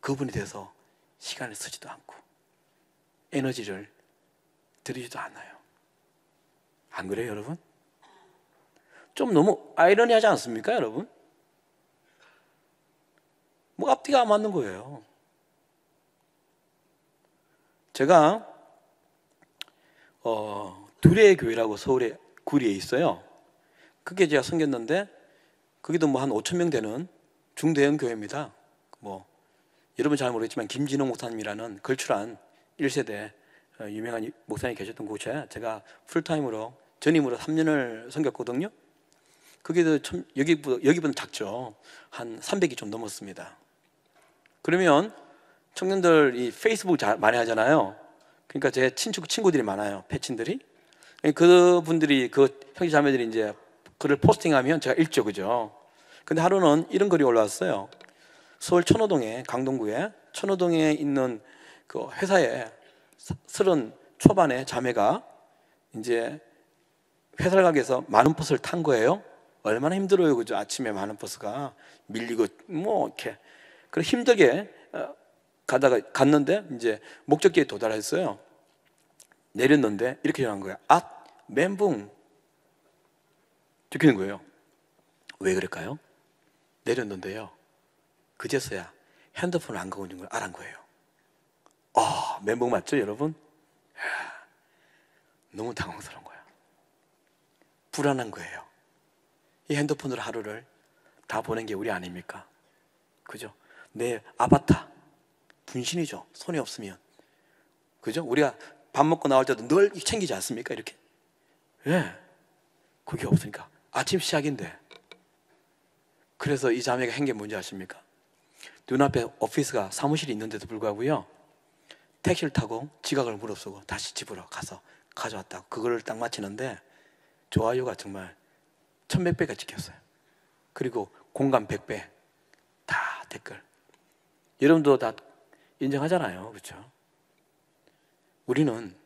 그분이 돼서 시간을 쓰지도 않고 에너지를 들이지도 않아요. 안 그래요, 여러분? 좀 너무 아이러니하지 않습니까, 여러분? 뭐 앞뒤가 안 맞는 거예요. 제가 두레의 교회라고 서울에 구리에 있어요. 그게 제가 섬겼는데 거기도 뭐 한 5,000명 되는 중대형 교회입니다. 뭐 여러분 잘 모르겠지만 김진호 목사님이라는 걸출한 1세대 유명한 목사님이 계셨던 곳에 제가 풀타임으로 전임으로 3년을 섬겼거든요. 그게 참 여기보다 작죠. 한 300이 좀 넘었습니다. 그러면 청년들 이 페이스북 많이 하잖아요. 그러니까 제 친구들이 많아요. 패친들이. 그분들이 그 형제 자매들이 이제 글을 포스팅하면 제가 읽죠, 그죠? 근데 하루는 이런 글이 올라왔어요. 서울 천호동에, 강동구에 천호동에 있는 그 회사에 30 초반의 자매가 이제 회사를 가기 위해서 많은 버스를 탄 거예요. 얼마나 힘들어요, 그죠? 아침에 많은 버스가 밀리고 뭐 이렇게 그래 힘들게 갔는데 이제 목적지에 도달했어요. 내렸는데 이렇게 일어난 거예요. 앗, 멘붕 들키는 거예요. 왜 그럴까요? 내렸는데요, 그제서야 핸드폰을 안 갖고 있는 걸 알은 거예요. 아, 멘붕 맞죠, 여러분? 너무 당황스러운 거야. 불안한 거예요. 이 핸드폰으로 하루를 다 보낸 게 우리 아닙니까? 그죠? 내 아바타, 분신이죠. 손이 없으면. 그죠? 우리가 밥 먹고 나올 때도 늘 챙기지 않습니까? 이렇게. 예. 그게 없으니까. 아침 시작인데. 그래서 이 자매가 한 게 뭔지 아십니까? 눈앞에 오피스가 사무실이 있는데도 불구하고요. 택시를 타고 지각을 무릅쓰고 다시 집으로 가서 가져왔다고. 그거를 딱 마치는데 좋아요가 정말 1100배가 찍혔어요. 그리고 공감 100배. 다 댓글. 여러분도 다 인정하잖아요. 그렇죠? 우리는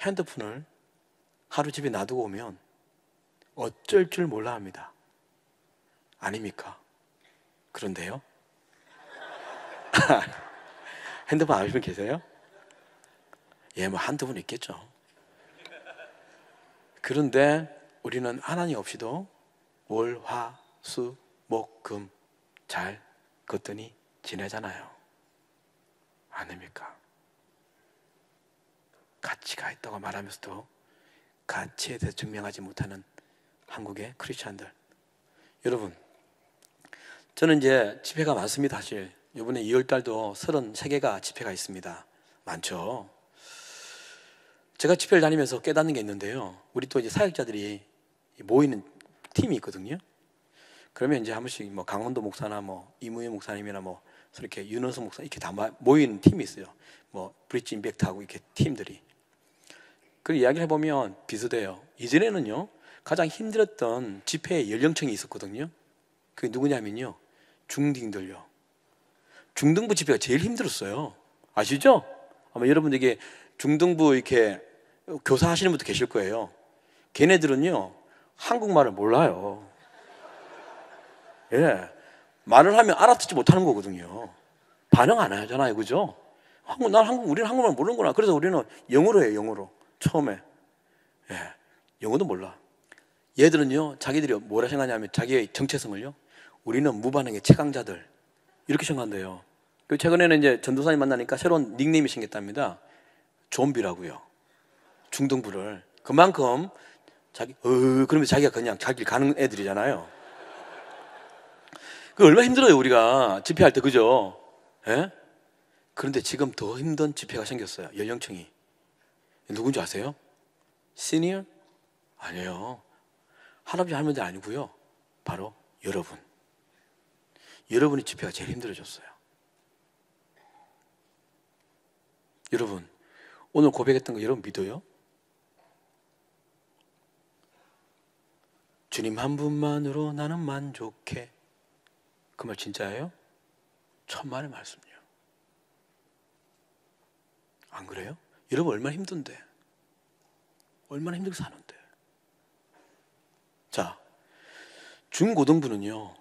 핸드폰을 하루 집에 놔두고 오면 어쩔 줄 몰라 합니다. 아닙니까? 그런데요? 핸드폰 안 하시면 계세요? 예, 뭐 한두 분 있겠죠. 그런데 우리는 하나님 없이도 월, 화, 수, 목, 금 잘 거뜬히 지내잖아요. 아닙니까? 가치가 있다고 말하면서도 가치에 대해 증명하지 못하는 한국의 크리스찬들. 여러분, 저는 이제 집회가 많습니다. 사실 이번에 2월 달도 33개가 집회가 있습니다. 많죠. 제가 집회를 다니면서 깨닫는 게 있는데요, 우리 또 이제 사역자들이 모이는 팀이 있거든요. 그러면 이제 한 번씩 뭐 강원도 목사나 뭐 이무희 목사님이나 뭐 이렇게 윤원수 목사 이렇게 다 모이는 팀이 있어요. 뭐 브릿지 임팩트하고 이렇게 팀들이. 그리고 이야기를 해보면 비슷해요. 이전에는요, 가장 힘들었던 집회의 연령층이 있었거든요. 그게 누구냐면요, 중딩들요. 중등부 집회가 제일 힘들었어요. 아시죠? 아마 여러분들에게 중등부 이렇게 교사 하시는 분도 계실 거예요. 걔네들은요, 한국말을 몰라요. 예. 말을 하면 알아듣지 못하는 거거든요. 반응 안 하잖아요, 그죠? 우리는 한국말 모르는구나. 그래서 우리는 영어로 해요, 영어로. 처음에. 예. 영어도 몰라. 얘들은요, 자기들이 뭐라 생각하냐면 자기의 정체성을요, 우리는 무반응의 최강자들. 이렇게 생각한대요. 그리고 최근에는 이제 전도사님 만나니까 새로운 닉네임이 생겼답니다. 좀비라고요. 중등부를. 그만큼 그러면 자기가 그냥 자기 가는 애들이잖아요. 그 얼마나 힘들어요, 우리가 집회할 때, 그죠? 예? 그런데 지금 더 힘든 집회가 생겼어요. 연령층이. 누군지 아세요? 시니어? 아니에요. 할아버지 할머니 아니고요, 바로 여러분. 여러분의 집회가 제일 힘들어졌어요. 여러분, 오늘 고백했던 거 여러분 믿어요? 주님 한 분만으로 나는 만족해. 그 말 진짜예요? 천만의 말씀이요. 안 그래요? 여러분 얼마나 힘든데, 얼마나 힘들게 사는데. 자, 중고등부는요,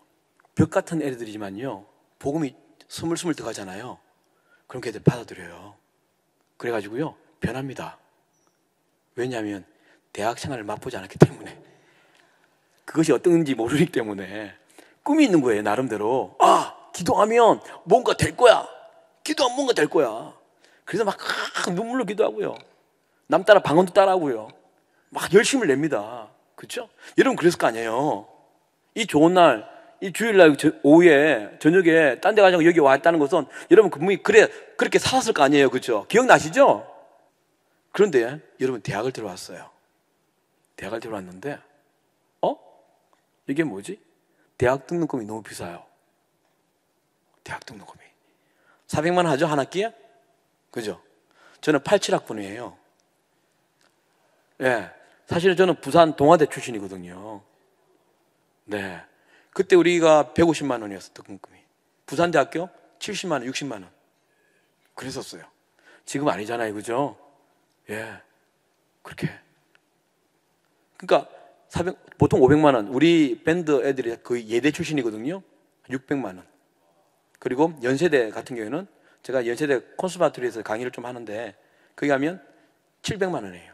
벽 같은 애들이지만요, 복음이 스물스물 들어가잖아요. 그럼 걔들 받아들여요. 그래가지고요, 변합니다. 왜냐하면 대학 생활을 맛보지 않았기 때문에, 그것이 어떤지 모르기 때문에. 꿈이 있는 거예요, 나름대로. 아, 기도하면 뭔가 될 거야. 기도하면 뭔가 될 거야. 그래서 막 눈물로 기도하고요. 남 따라 방언도 따라하고요. 막 열심을 냅니다. 그렇죠? 여러분 그랬을 거 아니에요. 이 좋은 날, 이 주일날 오후에, 저녁에 딴 데 가자고 여기 왔다는 것은 여러분 분명히 그렇게 살았을 거 아니에요. 그렇죠? 기억나시죠? 그런데 여러분 대학을 들어왔어요. 대학을 들어왔는데 이게 뭐지? 대학 등록금이 너무 비싸요. 대학 등록금이 400만 원 하죠? 한 학기에? 그죠? 저는 87학번이에요 예, 사실은 저는 부산 동아대 출신이거든요. 네, 그때 우리가 150만 원이었어요. 등록금이 부산대학교 70만 원, 60만 원 그랬었어요. 지금 아니잖아요, 그죠? 예, 그렇게. 그러니까 400, 보통 500만 원. 우리 밴드 애들이 거의 예대 출신이거든요. 600만 원. 그리고 연세대 같은 경우에는 제가 연세대 콘서바토리에서 강의를 좀 하는데 거기 가면 700만 원이에요.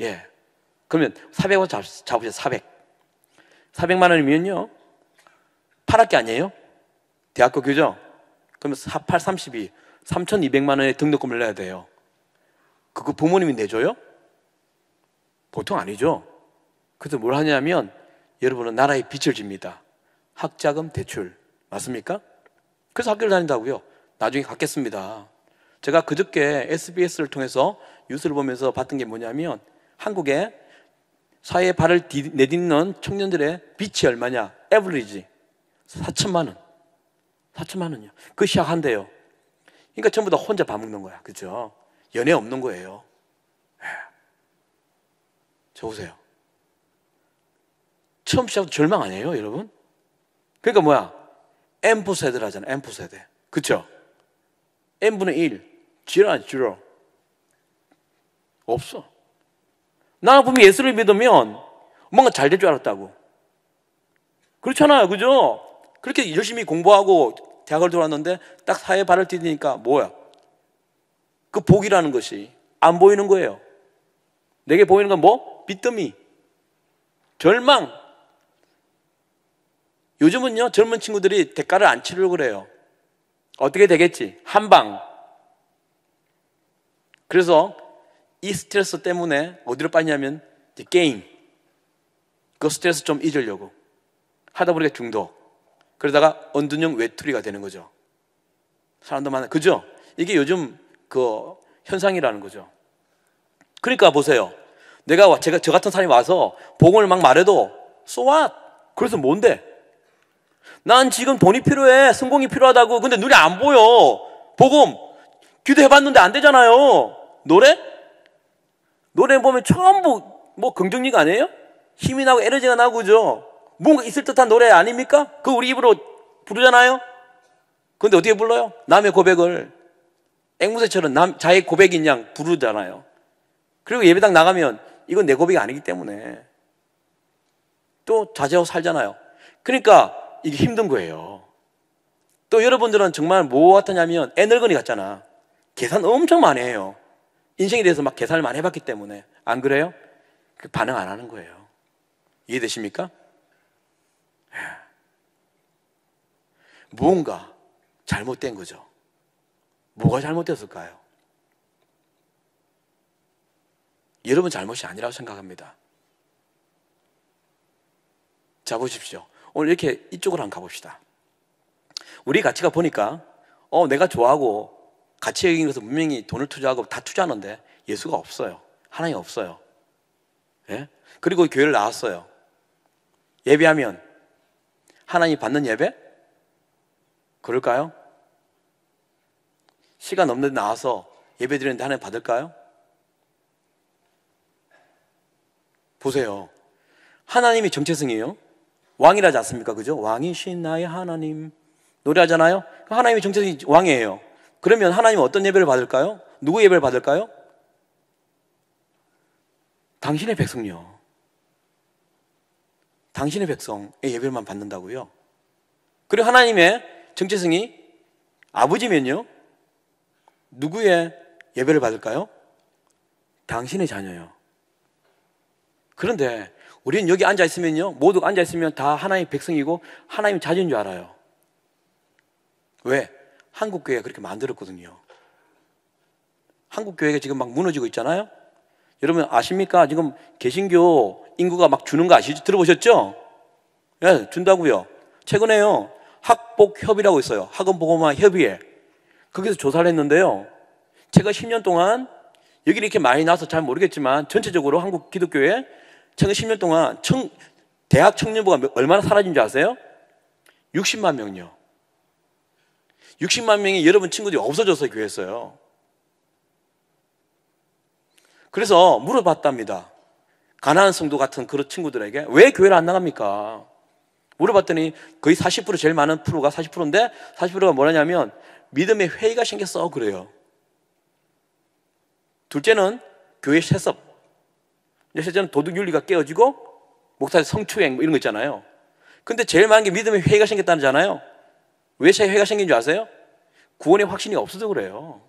예, 그러면 400원 잡으세요. 400. 400만 원이면요 8학기 아니에요? 대학교 교정. 그러면 4, 8, 32. 3,200만 원의 등록금을 내야 돼요. 그거 부모님이 내줘요? 보통 아니죠. 그래서 뭘 하냐면 여러분은 나라에 빚을 집니다. 학자금 대출. 맞습니까? 그래서 학교를 다닌다고요. 나중에 갚겠습니다. 제가 그저께 SBS를 통해서 뉴스를 보면서 봤던 게 뭐냐면 한국에 사회에 발을 내딛는 청년들의 빚이 얼마냐? 에버리지 4천만 원. 4천만 원이요. 그 시작한대요. 그러니까 전부 다 혼자 밥 먹는 거야. 그죠? 연애 없는 거예요. 예. 저 보세요. 처음 시작도 절망 아니에요, 여러분? 그러니까 뭐야? M부 세대를 하잖아, M부 세대. 그쵸? M분의 1. 지랄, 지랄. 없어. 나는 분명 예수를 믿으면 뭔가 잘 될 줄 알았다고. 그렇잖아요, 그죠? 그렇게 열심히 공부하고 대학을 들어왔는데 딱 사회에 발을 디디니까 뭐야? 그 복이라는 것이 안 보이는 거예요. 내게 보이는 건 뭐? 빚더미, 절망. 요즘은요 젊은 친구들이 대가를 안 치려고 그래요. 어떻게 되겠지? 한방. 그래서 이 스트레스 때문에 어디로 빠지냐면 이제 게임. 그 스트레스 좀 잊으려고 하다 보니까 중독. 그러다가 언둔형 외투리가 되는 거죠. 사람도 많아. 그죠? 이게 요즘 그 현상이라는 거죠. 그러니까 보세요. 제가 저 같은 사람이 와서 복음을 막 말해도 so what? 그래서 뭔데? 난 지금 돈이 필요해. 성공이 필요하다고. 근데 눈이 안 보여. 복음. 기도해봤는데 안 되잖아요. 노래? 노래 보면 전부 뭐 긍정적 아니에요? 힘이 나고 에너지가 나고 그죠? 뭔가 있을 듯한 노래 아닙니까? 그거 우리 입으로 부르잖아요. 그런데 어떻게 불러요? 남의 고백을 앵무새처럼 자의 고백인 양 부르잖아요. 그리고 예배당 나가면 이건 내 고백이 아니기 때문에 또 자제하고 살잖아요. 그러니까 이게 힘든 거예요. 또 여러분들은 정말 뭐 같았냐면 애늙은이 같잖아. 계산 엄청 많이 해요. 인생에 대해서 막 계산을 많이 해봤기 때문에. 안 그래요? 반응 안 하는 거예요. 이해되십니까? 무언가 잘못된 거죠. 뭐가 잘못됐을까요? 여러분 잘못이 아니라고 생각합니다. 자, 보십시오. 오늘 이렇게 이쪽으로 한번 가봅시다. 우리 가치가 보니까 내가 좋아하고 가치 여기는 것은 분명히 돈을 투자하고 다 투자하는데 예수가 없어요. 하나님 없어요. 예? 그리고 교회를 나왔어요. 예배하면 하나님 받는 예배? 그럴까요? 시간 없는데 나와서 예배 드리는데 하나님 받을까요? 보세요. 하나님이 정체성이에요. 왕이라지 않습니까? 그죠? 왕이신 나의 하나님. 노래하잖아요? 하나님이 정체성이 왕이에요. 그러면 하나님은 어떤 예배를 받을까요? 누구 예배를 받을까요? 당신의 백성요. 당신의 백성의 예배만 받는다고요. 그리고 하나님의 정체성이 아버지면요 누구의 예배를 받을까요? 당신의 자녀요. 그런데 우리는 여기 앉아있으면요 모두 앉아있으면 다 하나님의 백성이고 하나님의 자녀인 줄 알아요. 왜? 한국교회가 그렇게 만들었거든요. 한국교회가 지금 막 무너지고 있잖아요. 여러분 아십니까? 지금 개신교 인구가 막 주는 거 아시죠? 들어보셨죠? 예, 준다고요. 최근에요 학복협의라고 있어요. 학원보건화 협의회. 거기서 조사를 했는데요. 제가 10년 동안 여기는 이렇게 많이 나와서 잘 모르겠지만 전체적으로 한국 기독교에 최근 10년 동안 대학 청년부가 얼마나 사라진 줄 아세요? 60만 명요. 60만 명이 여러분 친구들이 없어져서 교회했어요. 그래서 물어봤답니다. 가난한 성도 같은 그런 친구들에게 왜 교회를 안 나갑니까? 물어봤더니 거의 40% 제일 많은 프로가 40%인데 40%가 뭐라냐면 믿음의 회의가 생겼어 그래요. 둘째는 교회 세습, 셋째는 도덕윤리가 깨어지고 목사의 성추행 뭐 이런 거 있잖아요. 근데 제일 많은 게 믿음의 회의가 생겼다잖아요. 왜 회의가 생긴 줄 아세요? 구원의 확신이 없어서 그래요.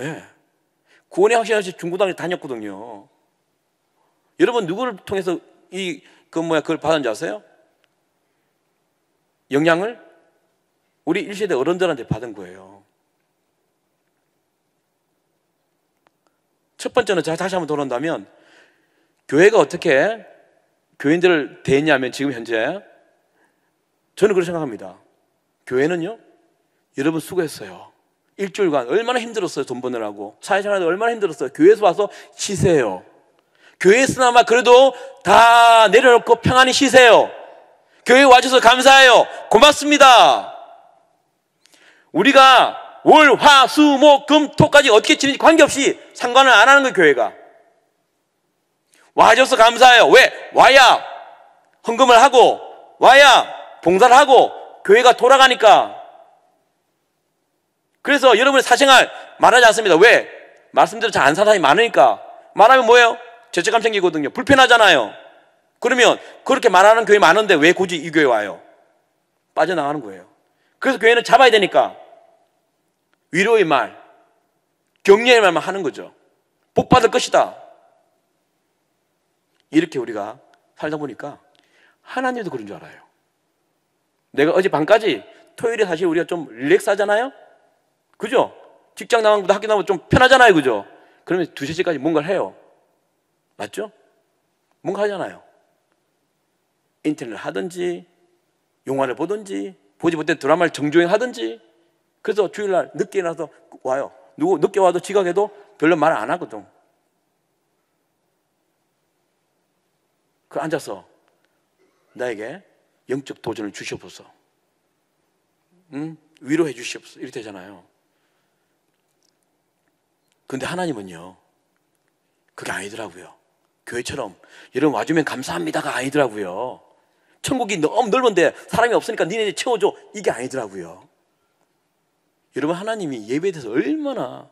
예, 네. 구원의 확신이 없이 중고등학교 다녔거든요. 여러분 누구를 통해서 그걸 받았는지 아세요? 영향을 우리 1세대 어른들한테 받은 거예요. 첫 번째는 다시 한번 돌아온다면 교회가 어떻게 교인들을 대했냐면 지금 현재 저는 그렇게 생각합니다. 교회는요, 여러분 수고했어요. 일주일간 얼마나 힘들었어요. 돈 버느라고. 사회생활도 얼마나 힘들었어요. 교회에서 와서 쉬세요. 교회에 있으나마 그래도 다 내려놓고 평안히 쉬세요. 교회에 와주셔서 감사해요. 고맙습니다. 우리가 월, 화, 수, 목, 금, 토까지 어떻게 지내는지 관계없이 상관을 안 하는 거예요. 교회가 와줘서 감사해요. 왜? 와야 헌금을 하고 와야 봉사를 하고 교회가 돌아가니까. 그래서 여러분의 사생활 말하지 않습니다. 왜? 말씀대로 잘 안 사는 사람이 많으니까. 말하면 뭐예요? 죄책감 생기거든요. 불편하잖아요. 그러면 그렇게 말하는 교회 많은데 왜 굳이 이 교회 와요? 빠져나가는 거예요. 그래서 교회는 잡아야 되니까 위로의 말, 격려의 말만 하는 거죠. 복 받을 것이다. 이렇게 우리가 살다 보니까 하나님도 그런 줄 알아요. 내가 어제 밤까지 토요일에 사실 우리가 좀 릴렉스 하잖아요. 그죠? 직장 나간 것보다 학교 나오면 좀 편하잖아요. 그죠? 그러면 2, 3시까지 뭔가를 해요. 맞죠? 뭔가 하잖아요. 인터넷을 하든지 영화를 보든지 보지 못한 드라마를 정주행 하든지. 그래서 주일날 늦게 일어나서 와요. 누구 늦게 와도 지각해도 별로 말 안 하거든. 그 앉아서 나에게 영적 도전을 주시옵소서. 응? 위로해 주시옵소서. 이렇게 되잖아요. 근데 하나님은요, 그게 아니더라고요. 교회처럼 여러분 와주면 감사합니다가 아니더라고요. 천국이 너무 넓은데 사람이 없으니까 니네 채워줘, 이게 아니더라고요. 여러분 하나님이 예배에 대해서 얼마나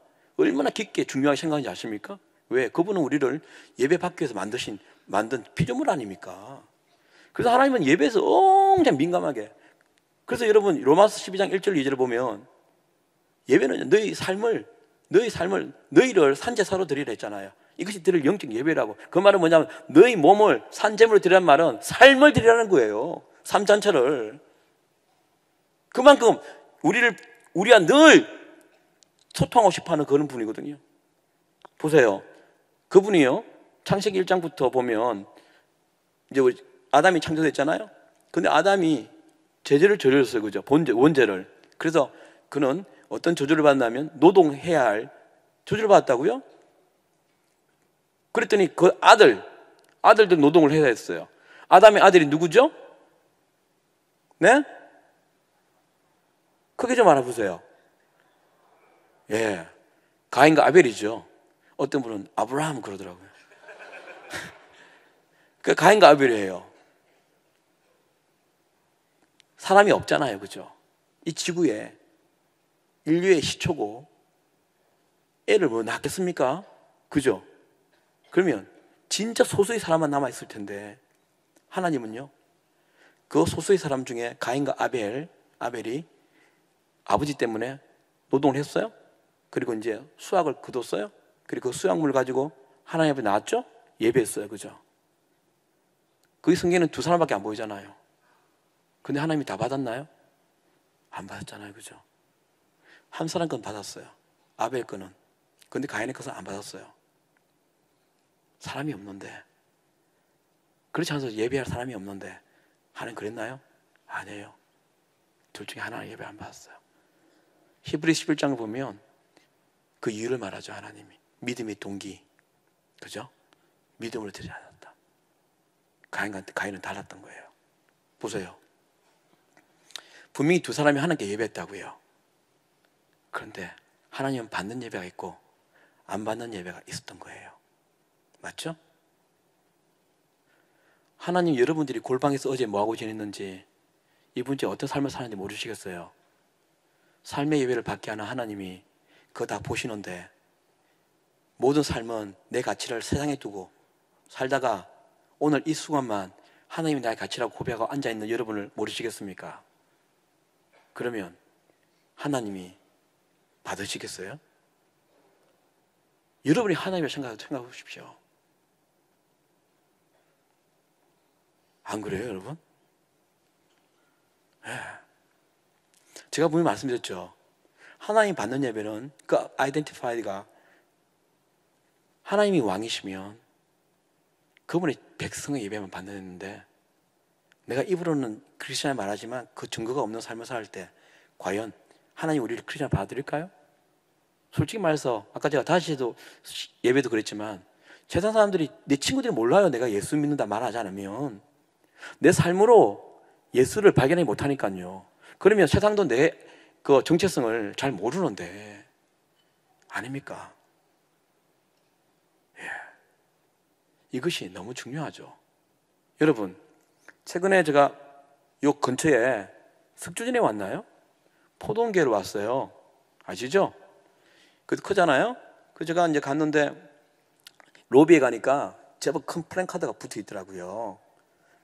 깊게 중요하게 생각하는지 아십니까? 왜? 그분은 우리를 예배 받기 위해서 만든 피조물 아닙니까? 그래서 하나님은 예배에서 엄청 민감하게. 그래서 여러분 로마서 12장 1절 2절을 보면 예배는 너희 삶을 너희를 산제사로 드리라 했잖아요. 이것이 드릴 영적 예배라고. 그 말은 뭐냐면 너희 몸을 산제물로 드리란 말은 삶을 드리라는 거예요. 삶 전체를. 그만큼 우리와 늘 소통하고 싶어하는 그런 분이거든요. 보세요. 그분이요, 창세기 1장부터 보면 이제 우리 아담이 창조됐잖아요. 근데 아담이 제재를 저질렀어요. 그죠? 원죄를. 그래서 그는 어떤 저주를 받냐면 노동해야 할 저주를 받았다고요? 그랬더니 그 아들도 노동을 해야 했어요. 아담의 아들이 누구죠? 네? 크게 좀 알아보세요. 예, 가인과 아벨이죠. 어떤 분은 아브라함 그러더라고요. 그 가인과 아벨이에요. 사람이 없잖아요, 그죠? 이 지구에 인류의 시초고 애를 뭐 낳겠습니까? 그죠? 그러면 진짜 소수의 사람만 남아있을 텐데 하나님은요, 그 소수의 사람 중에 가인과 아벨이 아버지 때문에 노동을 했어요. 그리고 이제 수확을 거뒀어요. 그리고 그 수확물을 가지고 하나님 앞에 나왔죠? 예배했어요. 그죠? 거기 성경에는 2 사람밖에 안 보이잖아요. 근데 하나님이 다 받았나요? 안 받았잖아요. 그죠? 한 사람 건 받았어요. 아벨 건은. 근데 가인의 것은 안 받았어요. 사람이 없는데. 그렇지 않아서 예배할 사람이 없는데 하나님 그랬나요? 아니에요. 둘 중에 하나는 예배 안 받았어요. 히브리 11장 보면 그 이유를 말하죠. 하나님이 믿음의 동기, 그죠? 믿음으로 되지 않았다. 가인은 달랐던 거예요. 보세요, 분명히 두 사람이 하나님께 예배했다고요. 그런데 하나님은 받는 예배가 있고 안 받는 예배가 있었던 거예요. 맞죠? 하나님, 여러분들이 골방에서 어제 뭐하고 지냈는지, 이번 주에 어떤 삶을 사는지 모르시겠어요? 삶의 예배를 받게 하는 하나님이 그거 다 보시는데, 모든 삶은 내 가치를 세상에 두고 살다가 오늘 이 순간만 하나님이 나의 가치라고 고백하고 앉아있는 여러분을 모르시겠습니까? 그러면 하나님이 받으시겠어요? 여러분이 하나님을 생각해 보십시오. 안 그래요, 여러분? 예. 제가 분명히 말씀드렸죠. 하나님 받는 예배는 그 아이덴티파이가, 하나님이 왕이시면 그분의 백성의 예배만 받는데, 내가 입으로는 크리스천을 말하지만 그 증거가 없는 삶을 살 때 과연 하나님 우리를 크리스천을 받아들일까요? 솔직히 말해서 아까 제가 다시도 예배도 그랬지만, 세상 사람들이, 내 친구들이 몰라요. 내가 예수 믿는다 말하지 않으면 내 삶으로 예수를 발견하지 못하니까요. 그러면 세상도 내 그 정체성을 잘 모르는데, 아닙니까? 예. 이것이 너무 중요하죠. 여러분, 최근에 제가 요 근처에 석주진에 왔나요? 포동계로 왔어요. 아시죠? 그래도 크잖아요? 그래서 제가 이제 갔는데, 로비에 가니까 제법 큰 플랜카드가 붙어 있더라고요.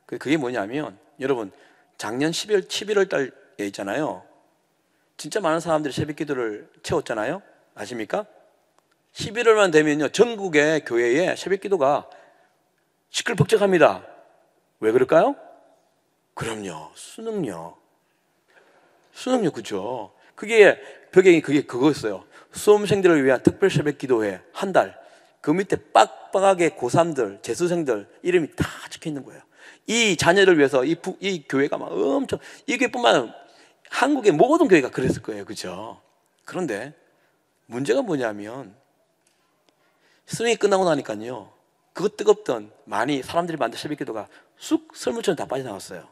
그게 뭐냐면, 여러분, 작년 11월 달에 있잖아요. 진짜 많은 사람들이 새벽 기도를 채웠잖아요. 아십니까? 11월만 되면요, 전국의 교회에 새벽 기도가 시끌벅적합니다. 왜 그럴까요? 그럼요, 수능요. 수능요, 그죠? 그게 벽에 그게 그거였어요. 수험생들을 위한 특별 새벽 기도회 한 달. 그 밑에 빡빡하게 고3들, 재수생들 이름이 다 적혀 있는 거예요. 이 자녀를 위해서 이 교회가 막 엄청, 이 교회뿐만 아니라 한국의 모든 교회가 그랬을 거예요. 그죠? 그런데 문제가 뭐냐면, 수능이 끝나고 나니까요, 그 뜨겁던 많이 사람들이 만든 새벽 기도가 쑥 설문처럼 다 빠져나왔어요.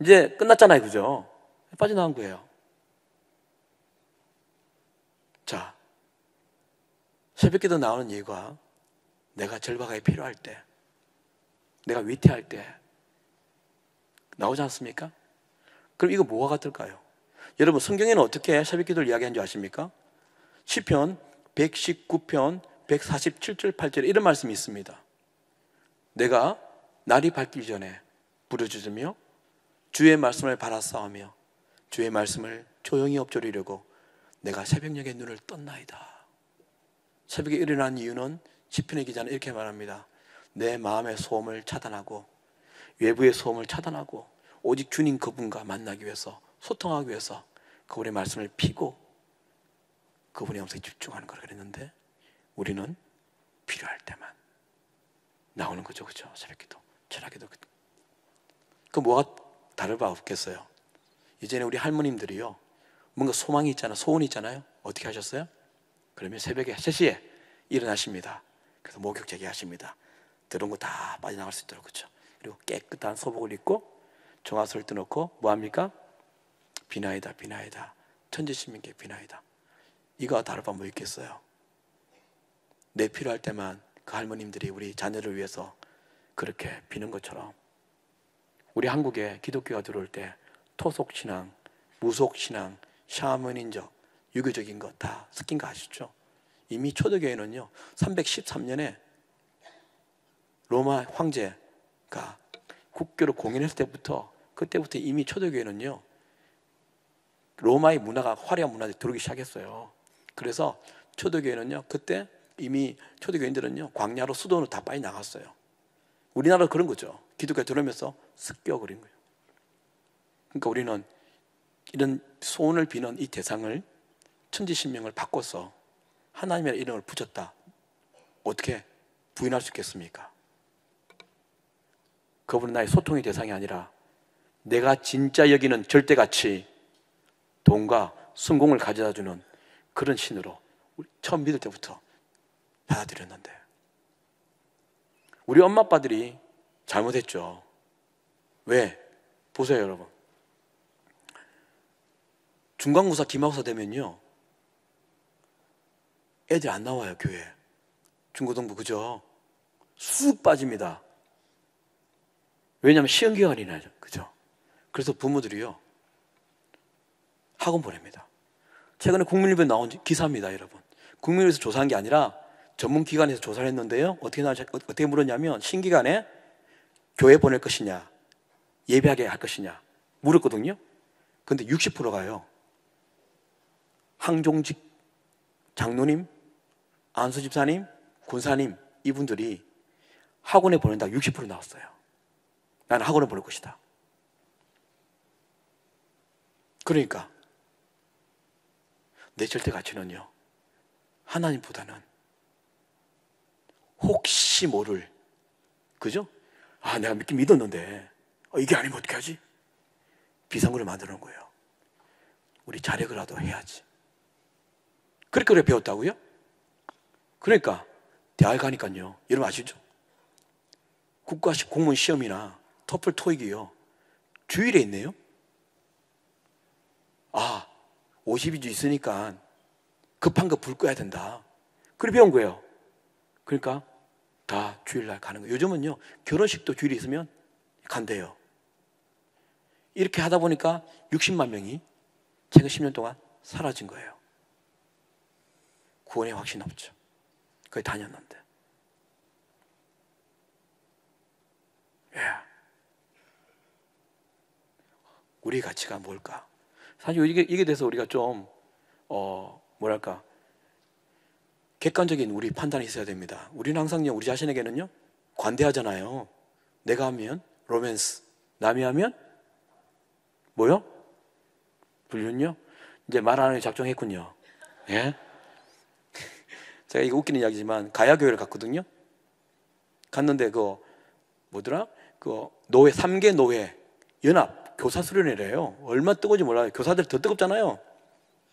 이제 끝났잖아요. 그죠? 빠져나온 거예요. 자, 새벽 기도 나오는 이유가, 내가 절박하게 필요할 때, 내가 위태할 때 나오지 않습니까? 그럼 이거 뭐가 같을까요? 여러분, 성경에는 어떻게 새벽 기도를 이야기하는지 아십니까? 시편 119편 147절 8절에 이런 말씀이 있습니다. 내가 날이 밝기 전에 부르짖으며 주의 말씀을 바라싸우며 주의 말씀을 조용히 엎조리려고 내가 새벽녘에 눈을 떴나이다. 새벽에 일어난 이유는, 시편의 기자는 이렇게 말합니다. 내 마음의 소음을 차단하고 외부의 소음을 차단하고 오직 주님 그분과 만나기 위해서, 소통하기 위해서 그분의 말씀을 피고 그분의 음성에 집중하는 거라고 그랬는데, 우리는 필요할 때만 나오는 거죠. 그죠? 새벽기도, 철학기도. 그 뭐가 다를 바 없겠어요? 이전에 우리 할머님들이요, 뭔가 소망이 있잖아요, 소원이 있잖아요. 어떻게 하셨어요? 그러면 새벽에 3시에 일어나십니다. 그래서 목욕 제기하십니다. 들은 거 다 빠져나갈 수 있도록. 그렇죠? 그리고 깨끗한 소복을 입고 종아쇠를 뜯어놓고 뭐합니까? 비나이다, 비나이다, 천지신민께 비나이다. 이거와 다를 바 뭐 있겠어요? 내 필요할 때만 그 할머님들이 우리 자녀를 위해서 그렇게 비는 것처럼, 우리 한국에 기독교가 들어올 때 토속신앙, 무속신앙, 샤머니적, 유교적인 것 다 섞인 거 아시죠? 이미 초대교회는요, 313년에 로마 황제가 국교를 공인했을 때부터, 그때부터 이미 초대교회는요, 로마의 문화가 화려한 문화에 들어오기 시작했어요. 그래서 초대교회는요, 그때 이미 초대교인들은요, 광야로, 수도원으로 다 빠져나갔어요. 우리나라 그런 거죠. 기독교에 들어오면서 습격을 한 거예요. 그러니까 우리는 이런 소원을 비는 이 대상을, 천지신명을 바꿔서 하나님의 이름을 붙였다, 어떻게 부인할 수 있겠습니까? 그분은 나의 소통의 대상이 아니라 내가 진짜 여기는 절대가치, 돈과 성공을 가져다주는 그런 신으로 우리 처음 믿을 때부터 받아들였는데, 우리 엄마 아빠들이 잘못했죠. 왜? 보세요 여러분, 중간고사 기말고사 되면요 애들 안 나와요. 교회 중고등부, 그죠? 쑥 빠집니다. 왜냐하면 시험기간이나, 그죠? 그래서 부모들이요 학원 보냅니다. 최근에 국민일보에 나온 기사입니다 여러분. 국민일보에서 조사한 게 아니라 전문기관에서 조사를 했는데요, 어떻게 물었냐면 신기간에 교회 보낼 것이냐 예배하게 할 것이냐 물었거든요. 근데 60%가요 항종직 장로님, 안수 집사님, 군사님, 이분들이 학원에 보낸다. 60% 나왔어요. 나는 학원에 보낼 것이다. 그러니까 내 절대 가치는요 하나님보다는 혹시 모를, 그죠? 아, 내가 믿긴 믿었는데 이게 아니면 어떻게 하지? 비상구를 만들어 놓은 거예요. 우리 자력이라도 해야지. 그렇게 배웠다고요? 그러니까 대학 가니까요 여러분 아시죠? 국가식 공무원 시험이나 토플 토익이요 주일에 있네요. 아 52주 있으니까 급한 거 불 꺼야 된다. 그래 배운 거예요. 그러니까 다 주일날 가는 거예요. 요즘은요 결혼식도 주일에 있으면 간대요. 이렇게 하다 보니까 60만 명이 최근 10년 동안 사라진 거예요. 구원의 확신 없죠. 거기 다녔는데. 예. 우리의 가치가 뭘까? 사실 이게 돼서 우리가 좀 뭐랄까 객관적인 우리 판단이 있어야 됩니다. 우리는 항상요 우리 자신에게는요 관대하잖아요. 내가 하면 로맨스, 남이 하면 뭐요? 불륜요? 이제 말 안 하는 게 작정했군요. 예? 제가 이거 웃기는 이야기지만 가야교회를 갔거든요. 갔는데 그 뭐더라? 그 노회 3개 노회 연합 교사 수련회래요. 얼마 뜨거운지 몰라요. 교사들 더 뜨겁잖아요.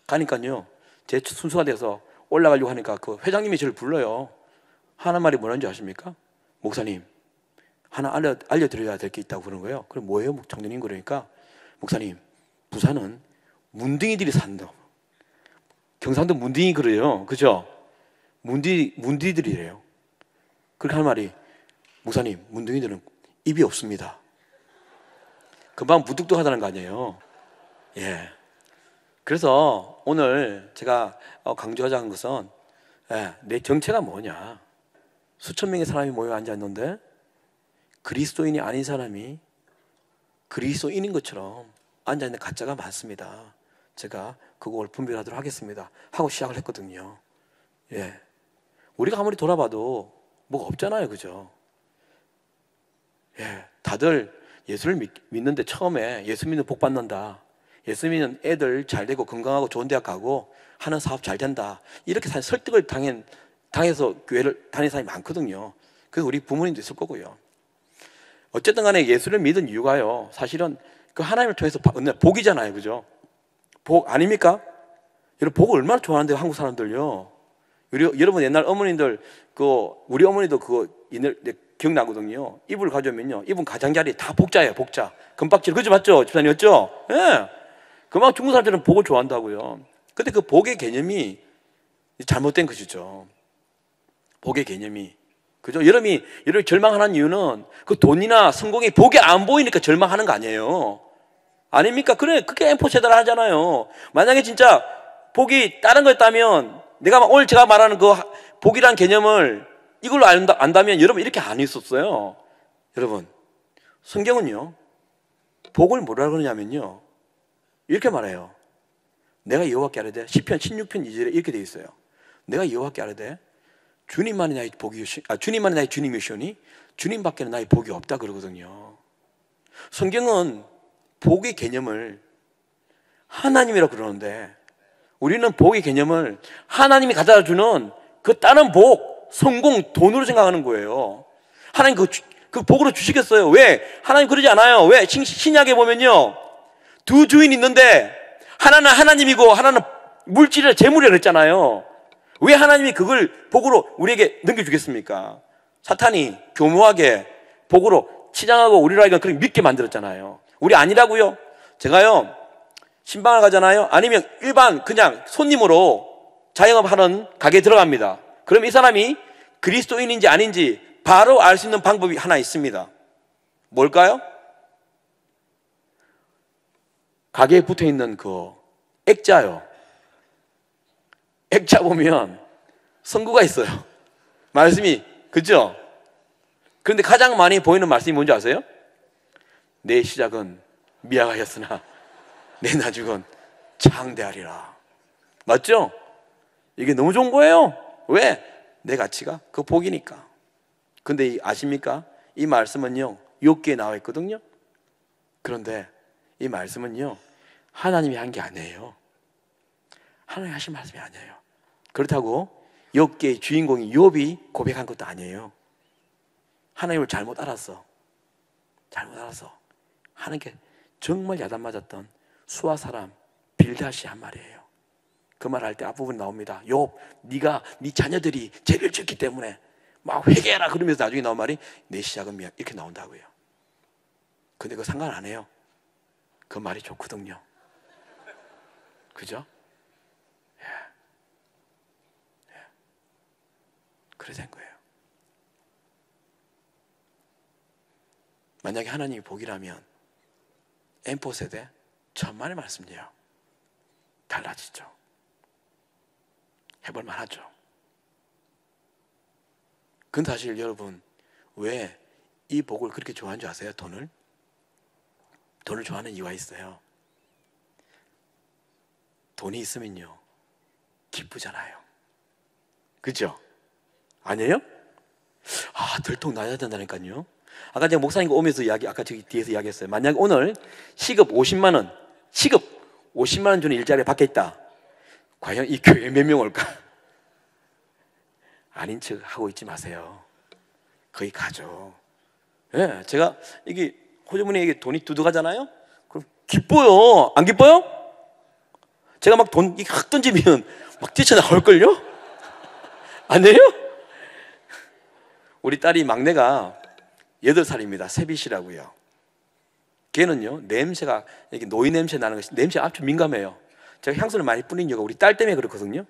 가니까요 제 순수가 돼서 올라가려고 하니까 그 회장님이 저를 불러요. 하는 말이 뭐라는지 아십니까? 목사님 하나 알려드려야 될 게 있다고 그러는 거예요. 그럼 뭐예요 장로님? 그러니까 목사님 부산은 문둥이들이 산다고. 경상도 문둥이 그래요, 그죠? 문둥이들이래요. 그렇게 하는 말이 목사님 문둥이들은 입이 없습니다. 금방 무뚝뚝하다는 거 아니에요. 예. 그래서 오늘 제가 강조하자 한 것은 내 정체가 뭐냐. 수천 명의 사람이 모여 앉았는데 그리스도인이 아닌 사람이 그리스도인인 것처럼 앉아있는 가짜가 많습니다. 제가 그걸 분별하도록 하겠습니다 하고 시작을 했거든요. 예. 우리가 아무리 돌아봐도 뭐가 없잖아요, 그죠? 예. 다들 예수를 믿는데 처음에 예수 믿는 복 받는다, 예수 믿는 애들 잘 되고 건강하고 좋은 대학 가고 하는 사업 잘 된다, 이렇게 사실 설득을 당해서 교회를 다니는 사람이 많거든요. 그래서 우리 부모님도 있을 거고요. 어쨌든 간에 예수를 믿은 이유가요 사실은 그 하나님을 통해서 얻는 복이잖아요, 그죠? 복 아닙니까? 여러분 복을 얼마나 좋아하는데요 한국 사람들요. 여러분 옛날 어머니들 그 우리 어머니도 그거 기억나거든요. 이불 가져오면요 이분 가장자리 다 복자예요. 복자 금박질, 그죠? 맞죠? 집사님이었죠? 예. 그만 중국 사람들은 복을 좋아한다고요. 근데 그 복의 개념이 잘못된 것이죠. 복의 개념이, 그죠? 여러분이 절망하는 이유는 그 돈이나 성공이 복이 안 보이니까 절망하는 거 아니에요, 아닙니까? 그래 그게 엠포체더라 하잖아요. 만약에 진짜 복이 다른 거였다면 내가 오늘 제가 말하는 그 복이란 개념을 이걸로 안다면 여러분 이렇게 안 있었어요. 여러분 성경은요 복을 뭐라 그러냐면요 이렇게 말해요. 내가 여호와께 아뢰되, 시편 16편 2절에 이렇게 되어 있어요. 내가 여호와께 아뢰되 주님만이 나의 복이시오니, 주님만이 나의 주님이시오니 주님밖에는 나의 복이 없다 그러거든요. 성경은 복의 개념을 하나님이라고 그러는데 우리는 복의 개념을 하나님이 가져다 주는 그 다른 복, 성공, 돈으로 생각하는 거예요. 하나님 그 복으로 주시겠어요? 왜? 하나님 그러지 않아요. 왜? 신약에 보면요 두 주인이 있는데 하나는 하나님이고 하나는 물질이라 재물이라 그랬잖아요. 왜 하나님이 그걸 복으로 우리에게 넘겨주겠습니까? 사탄이 교묘하게 복으로 치장하고 우리를 하여간 그렇게 믿게 만들었잖아요. 우리 아니라고요? 제가요 신방을 가잖아요. 아니면 일반 그냥 손님으로 자영업하는 가게에 들어갑니다. 그럼 이 사람이 그리스도인인지 아닌지 바로 알 수 있는 방법이 하나 있습니다. 뭘까요? 가게에 붙어있는 그 액자요. 액자 보면 성구가 있어요. 말씀이, 그죠? 그런데 가장 많이 보이는 말씀이 뭔지 아세요? 내 시작은 미약하였으나 내 나중은 창대하리라. 맞죠? 이게 너무 좋은 거예요. 왜? 내 가치가 그 복이니까. 근데 아십니까? 이 말씀은요 욥기에 나와 있거든요. 그런데 이 말씀은요 하나님이 한 게 아니에요. 하나님이 하신 말씀이 아니에요. 그렇다고 욥기의 주인공인 욥이 고백한 것도 아니에요. 하나님을 잘못 알았어. 잘못 알았어. 하나님께 정말 야단 맞았던 수아 사람 빌닷이 한 말이에요. 그 말 할 때 앞부분이 나옵니다. 욥, 네가 네 자녀들이 죄를 짓기 때문에 막 회개해라 그러면서 나중에 나온 말이 내 시작은 미약 이렇게 나온다고요. 근데 그거 상관 안 해요. 그 말이 좋거든요. 그죠? 예. 예. 그래 된 거예요. 만약에 하나님이 복이라면 M4세대 천만의 말씀이에요. 달라지죠. 해볼 만하죠. 근데 사실 여러분 왜 이 복을 그렇게 좋아하는 줄 아세요? 돈을? 돈을 좋아하는 이유가 있어요. 돈이 있으면요 기쁘잖아요. 그죠? 아니에요? 아 들통 나야 된다니까요. 아까 제가 목사님과 오면서 이야기, 아까 저기 뒤에서 이야기했어요. 만약 오늘 시급 50만 원, 시급 50만 원 주는 일자리에 밖에 있다. 과연 이 교회에 몇 명 올까? 아닌 척 하고 있지 마세요. 거기 가죠. 예, 제가 이게 호주머니에게 돈이 두둑하잖아요. 그럼 기뻐요. 안 기뻐요? 제가 막 돈 확 던지면 막 뛰쳐나올걸요? 아니에요? 우리 딸이 막내가 8살입니다. 세빗이라고요. 걔는요 냄새가 이렇게 노이 냄새 나는 것이 냄새 아주 민감해요. 제가 향수를 많이 뿌린 이유가 우리 딸 때문에 그렇거든요.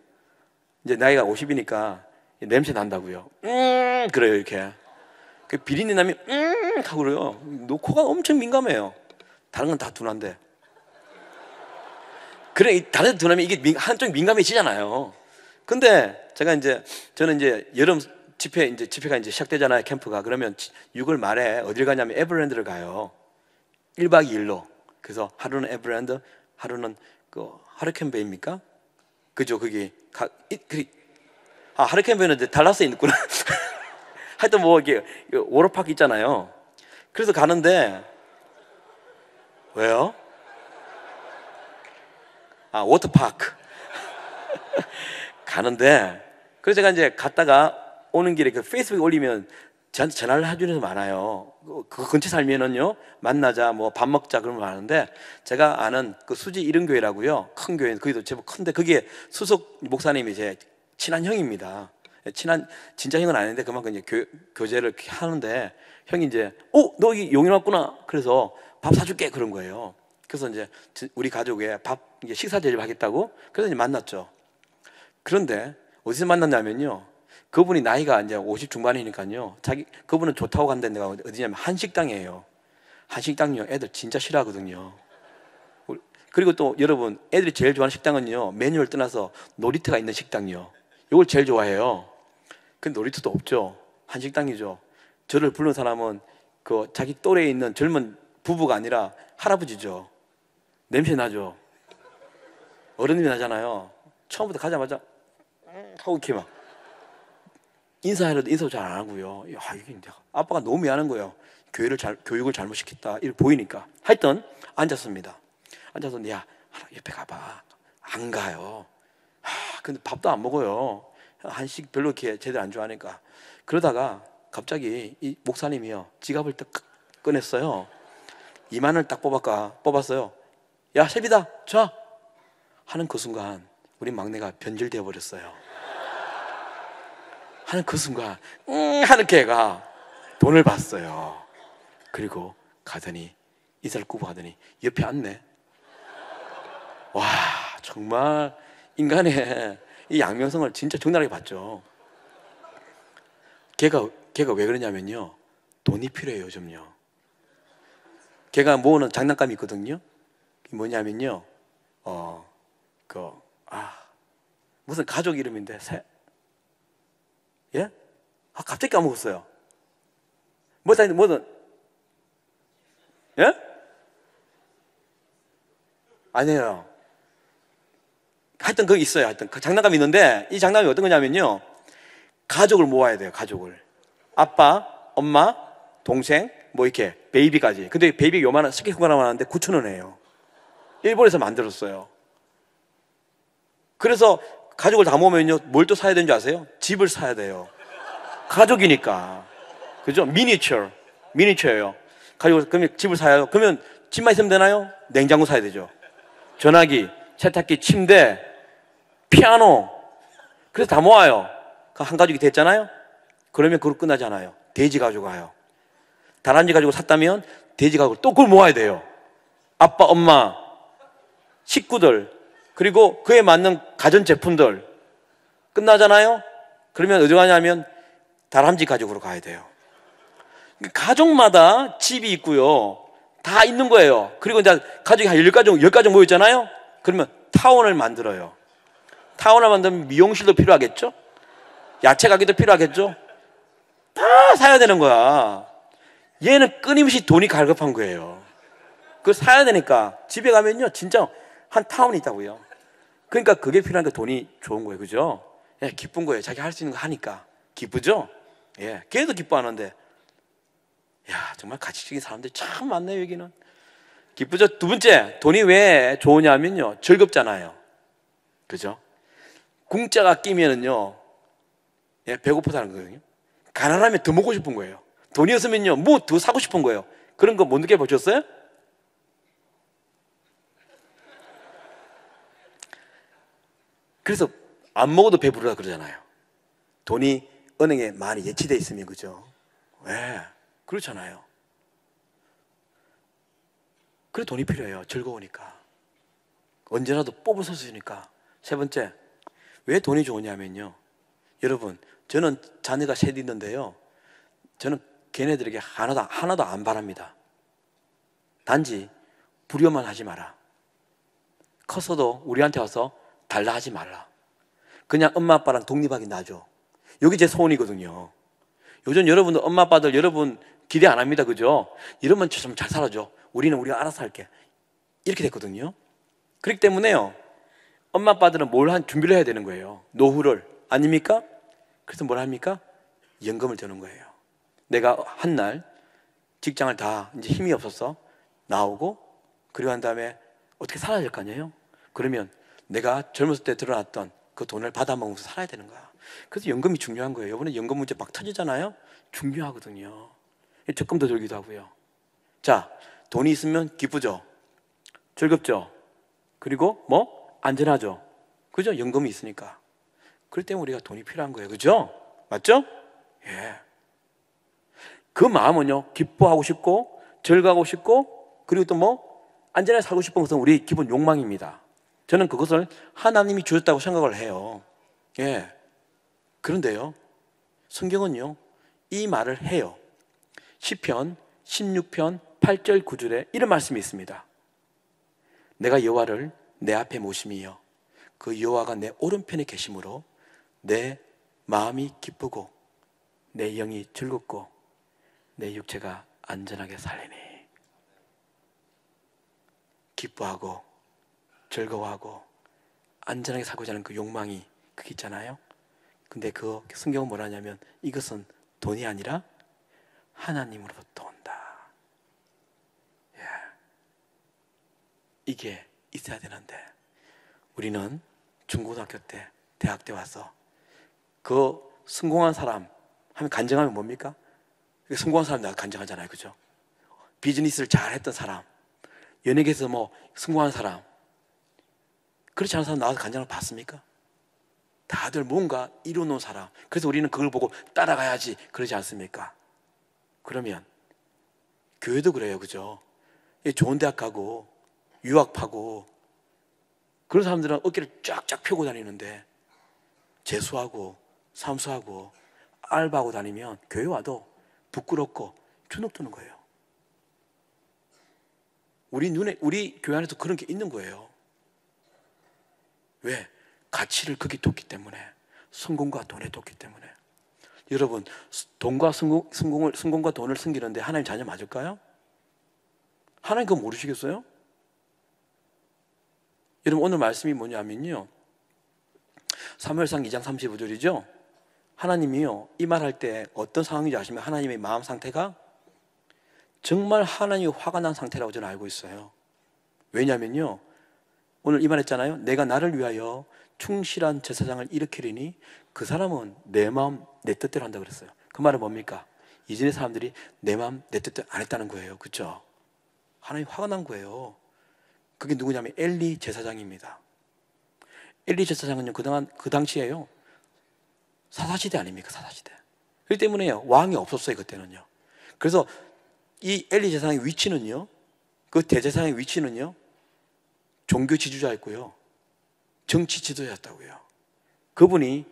이제 나이가 50이니까 냄새 난다고요. 그래요 이렇게. 그 비린내 나면 하고 그래요. 너 코가 엄청 민감해요. 다른 건 다 둔한데. 그래 다른 데 둔하면 이게 한쪽 민감해지잖아요. 근데 제가 이제 저는 이제 여름 집회 이제 집회가 이제 시작되잖아요. 캠프가. 그러면 6월 말에 어딜 가냐면 에버랜드를 가요. 1박 2일로. 그래서 하루는 에버랜드, 하루는 그 하리케인 베이입니까? 그죠? 거기 아 하리케인 베이는 이제 달라스에 있구나. 하여튼 뭐 이게 워터파크 있잖아요. 그래서 가는데 왜요? 아 워터파크 가는데 그래서 제가 이제 갔다가 오는 길에 그 페이스북에 올리면 저한테 전화를 해주는 게 많아요. 그 근처 살면은요 만나자 뭐 밥 먹자 그런 거 많은데 제가 아는 그 수지 이른 교회라고요. 큰 교회 거기도 제법 큰데 거기에 수석 목사님이 제 친한 형입니다. 친한 진짜 형은 아닌데 그만큼 이제 교제를 하는데 형이 이제 너 여기 용인 왔구나 그래서 밥 사줄게 그런 거예요. 그래서 이제 우리 가족에 밥 이제 식사 대접하겠다고 그래서 이제 만났죠. 그런데 어디서 만났냐면요 그분이 나이가 이제 50 중반이니까요. 그분은 좋다고 간 데가 어디냐면 한식당이에요. 한식당요. 애들 진짜 싫어하거든요. 그리고 또 여러분, 애들이 제일 좋아하는 식당은요. 메뉴를 떠나서 놀이터가 있는 식당이요. 이걸 제일 좋아해요. 근데 놀이터도 없죠. 한식당이죠. 저를 부른 사람은 그 자기 또래에 있는 젊은 부부가 아니라 할아버지죠. 냄새 나죠. 어른이 나잖아요. 처음부터 가자마자 하고 이렇게 막. 인사하려도 인사도 잘 안 하고요. 야, 이게 아빠가 너무 미안한 거예요. 교육을 잘못 시켰다. 이렇게 보이니까. 하여튼 앉았습니다. 앉아서 야, 옆에 가봐. 안 가요. 근데 밥도 안 먹어요. 한식 별로 이렇게 제대로 안 좋아하니까. 그러다가 갑자기 이 목사님이요. 지갑을 딱 꺼냈어요. 2만 원을 딱 뽑았어요. 야, 세비다. 자. 하는 그 순간 우리 막내가 변질되어 버렸어요. 하는 그 순간 하는 걔가 돈을 받았어요. 그리고 가더니 이사를 꾸고 가더니 옆에 앉네. 와, 정말 인간의 이 양면성을 진짜 적나라하게 봤죠. 걔가 왜 그러냐면요, 돈이 필요해요 요즘요. 걔가 모으는 장난감이 있거든요. 뭐냐면요, 무슨 가족 이름인데, 예? 아, 갑자기 까먹었어요. 뭐든, 예? 아니에요. 하여튼 거기 있어요. 하여튼 그 장난감이 있는데, 이 장난감이 어떤 거냐면요, 가족을 모아야 돼요. 가족을. 아빠, 엄마, 동생, 뭐 이렇게 베이비까지. 근데 베이비 요만한 스키 하나만 하는데 9,000원이에요 일본에서 만들었어요. 그래서 가족을 다 모으면요, 뭘 또 사야 되는 줄 아세요? 집을 사야 돼요. 가족이니까. 그죠? 미니처예요. 가족을, 그러면 집을 사요. 그러면 집만 있으면 되나요? 냉장고 사야 되죠. 전화기, 세탁기, 침대, 피아노. 그래서 다 모아요. 한 가족이 됐잖아요? 그러면 그걸 끝나지 않아요. 돼지 가지고 가요. 다람쥐 가지고 샀다면 돼지 가지고 또 그걸 모아야 돼요. 아빠, 엄마, 식구들, 그리고 그에 맞는 가전제품들. 끝나잖아요? 그러면 어디 가냐면 다람쥐 가족으로 가야 돼요. 가족마다 집이 있고요, 다 있는 거예요. 그리고 이제 가족이 한 10가족 모였잖아요? 그러면 타운을 만들어요. 타운을 만들면 미용실도 필요하겠죠? 야채 가게도 필요하겠죠? 다 사야 되는 거야. 얘는 끊임없이 돈이 갈급한 거예요. 그걸 사야 되니까. 집에 가면요, 진짜 한 타운이 있다고요. 그러니까 그게 필요하니까 돈이 좋은 거예요. 그죠? 예, 기쁜 거예요. 자기 할 수 있는 거 하니까. 기쁘죠? 예, 걔도 기뻐하는데. 야, 정말 가식적인 사람들이 참 많네요, 여기는. 기쁘죠? 두 번째, 돈이 왜 좋으냐면요, 즐겁잖아요. 그죠? 공짜가 끼면은요, 예, 배고프다는 거거든요. 가난하면 더 먹고 싶은 거예요. 돈이었으면요, 뭐 더 사고 싶은 거예요. 그런 거 못 느껴보셨어요? 그래서 안 먹어도 배부르다 그러잖아요. 돈이 은행에 많이 예치되어 있으면, 그죠? 예, 그렇잖아요. 그래, 돈이 필요해요. 즐거우니까. 언제라도 뽑을 수 있으니까. 세 번째, 왜 돈이 좋으냐면요, 여러분, 저는 자녀가 셋 있는데요, 저는 걔네들에게 하나도 안 바랍니다. 단지 불효만 하지 마라. 커서도 우리한테 와서 달라 하지 말라. 그냥 엄마 아빠랑 독립하기 나죠. 여기 제 소원이거든요. 요즘 여러분들 엄마 아빠들 여러분 기대 안 합니다. 그죠? 이러면 좀 잘 살아줘, 우리는 우리가 알아서 할게, 이렇게 됐거든요. 그렇기 때문에요, 엄마 아빠들은 뭘 한 준비를 해야 되는 거예요. 노후를. 아닙니까? 그래서 뭘 합니까? 연금을 드는 거예요. 내가 한 날 직장을 다 이제 힘이 없어서 나오고, 그리고 한 다음에 어떻게 살아야 될 거 아니에요? 그러면 내가 젊었을 때 들어놨던 그 돈을 받아먹으면서 살아야 되는 거야. 그래서 연금이 중요한 거예요. 이번에 연금 문제 막 터지잖아요? 중요하거든요. 적금도 들기도 하고요. 자, 돈이 있으면 기쁘죠? 즐겁죠? 그리고 뭐? 안전하죠? 그죠? 연금이 있으니까. 그럴 때문에 우리가 돈이 필요한 거예요. 그죠? 맞죠? 예. 그 마음은요, 기뻐하고 싶고, 즐거워하고 싶고, 그리고 또 뭐? 안전하게 살고 싶은 것은 우리 기본 욕망입니다. 저는 그것을 하나님이 주셨다고 생각을 해요. 예. 그런데요, 성경은요, 이 말을 해요. 시편 16편 8절 9절에 이런 말씀이 있습니다. 내가 여호와를 내 앞에 모심이여, 그 여호와가 내 오른편에 계심으로 내 마음이 기쁘고 내 영이 즐겁고 내 육체가 안전하게 살리니. 기뻐하고 즐거워하고 안전하게 살고자 하는 그 욕망이, 그게 있잖아요. 근데 그 성경은 뭐라 하냐면, 이것은 돈이 아니라 하나님으로부터 온다. 예. 이게 있어야 되는데, 우리는 중고등학교 때, 대학 때 와서 그 성공한 사람 하면 간증하면 뭡니까? 성공한 사람 내가 간증하잖아요. 그죠? 비즈니스를 잘했던 사람, 연예계에서 뭐 성공한 사람, 그렇지 않은 사람 나와서 간증하는 거 봤습니까? 다들 뭔가 이루어놓은 사람. 그래서 우리는 그걸 보고 따라가야지 그러지 않습니까? 그러면 교회도 그래요, 그죠? 좋은 대학 가고 유학파고 그런 사람들은 어깨를 쫙쫙 펴고 다니는데 재수하고 삼수하고 알바하고 다니면 교회 와도 부끄럽고 주눅 드는 거예요. 우리 눈에, 우리 교회 안에도 그런 게 있는 거예요. 왜? 가치를 거기 뒀기 때문에, 성공과 돈에 뒀기 때문에. 여러분, 돈과 성공과 돈을 숨기는데 하나님 자녀 맞을까요? 하나님 그거 모르시겠어요? 여러분, 오늘 말씀이 뭐냐면요, 사무엘상 2장 35절이죠. 하나님이요, 이 말할 때 어떤 상황인지 아시면 하나님의 마음 상태가 정말 하나님이 화가 난 상태라고 저는 알고 있어요. 왜냐면요, 오늘 이 말 했잖아요. 내가 나를 위하여 충실한 제사장을 일으키리니 그 사람은 내 마음 내 뜻대로 한다 그랬어요. 그 말은 뭡니까? 이전의 사람들이 내 마음 내 뜻대로 안 했다는 거예요. 그렇죠? 하나님 화가 난 거예요. 그게 누구냐면 엘리 제사장입니다. 엘리 제사장은요, 그 당시에요, 사사시대 아닙니까? 사사시대. 그렇기 때문에요, 왕이 없었어요, 그때는요. 그래서 이 엘리 제사장의 위치는요, 그 대제사장의 위치는요, 종교 지도자였고요, 정치 지도자였다고요. 그분이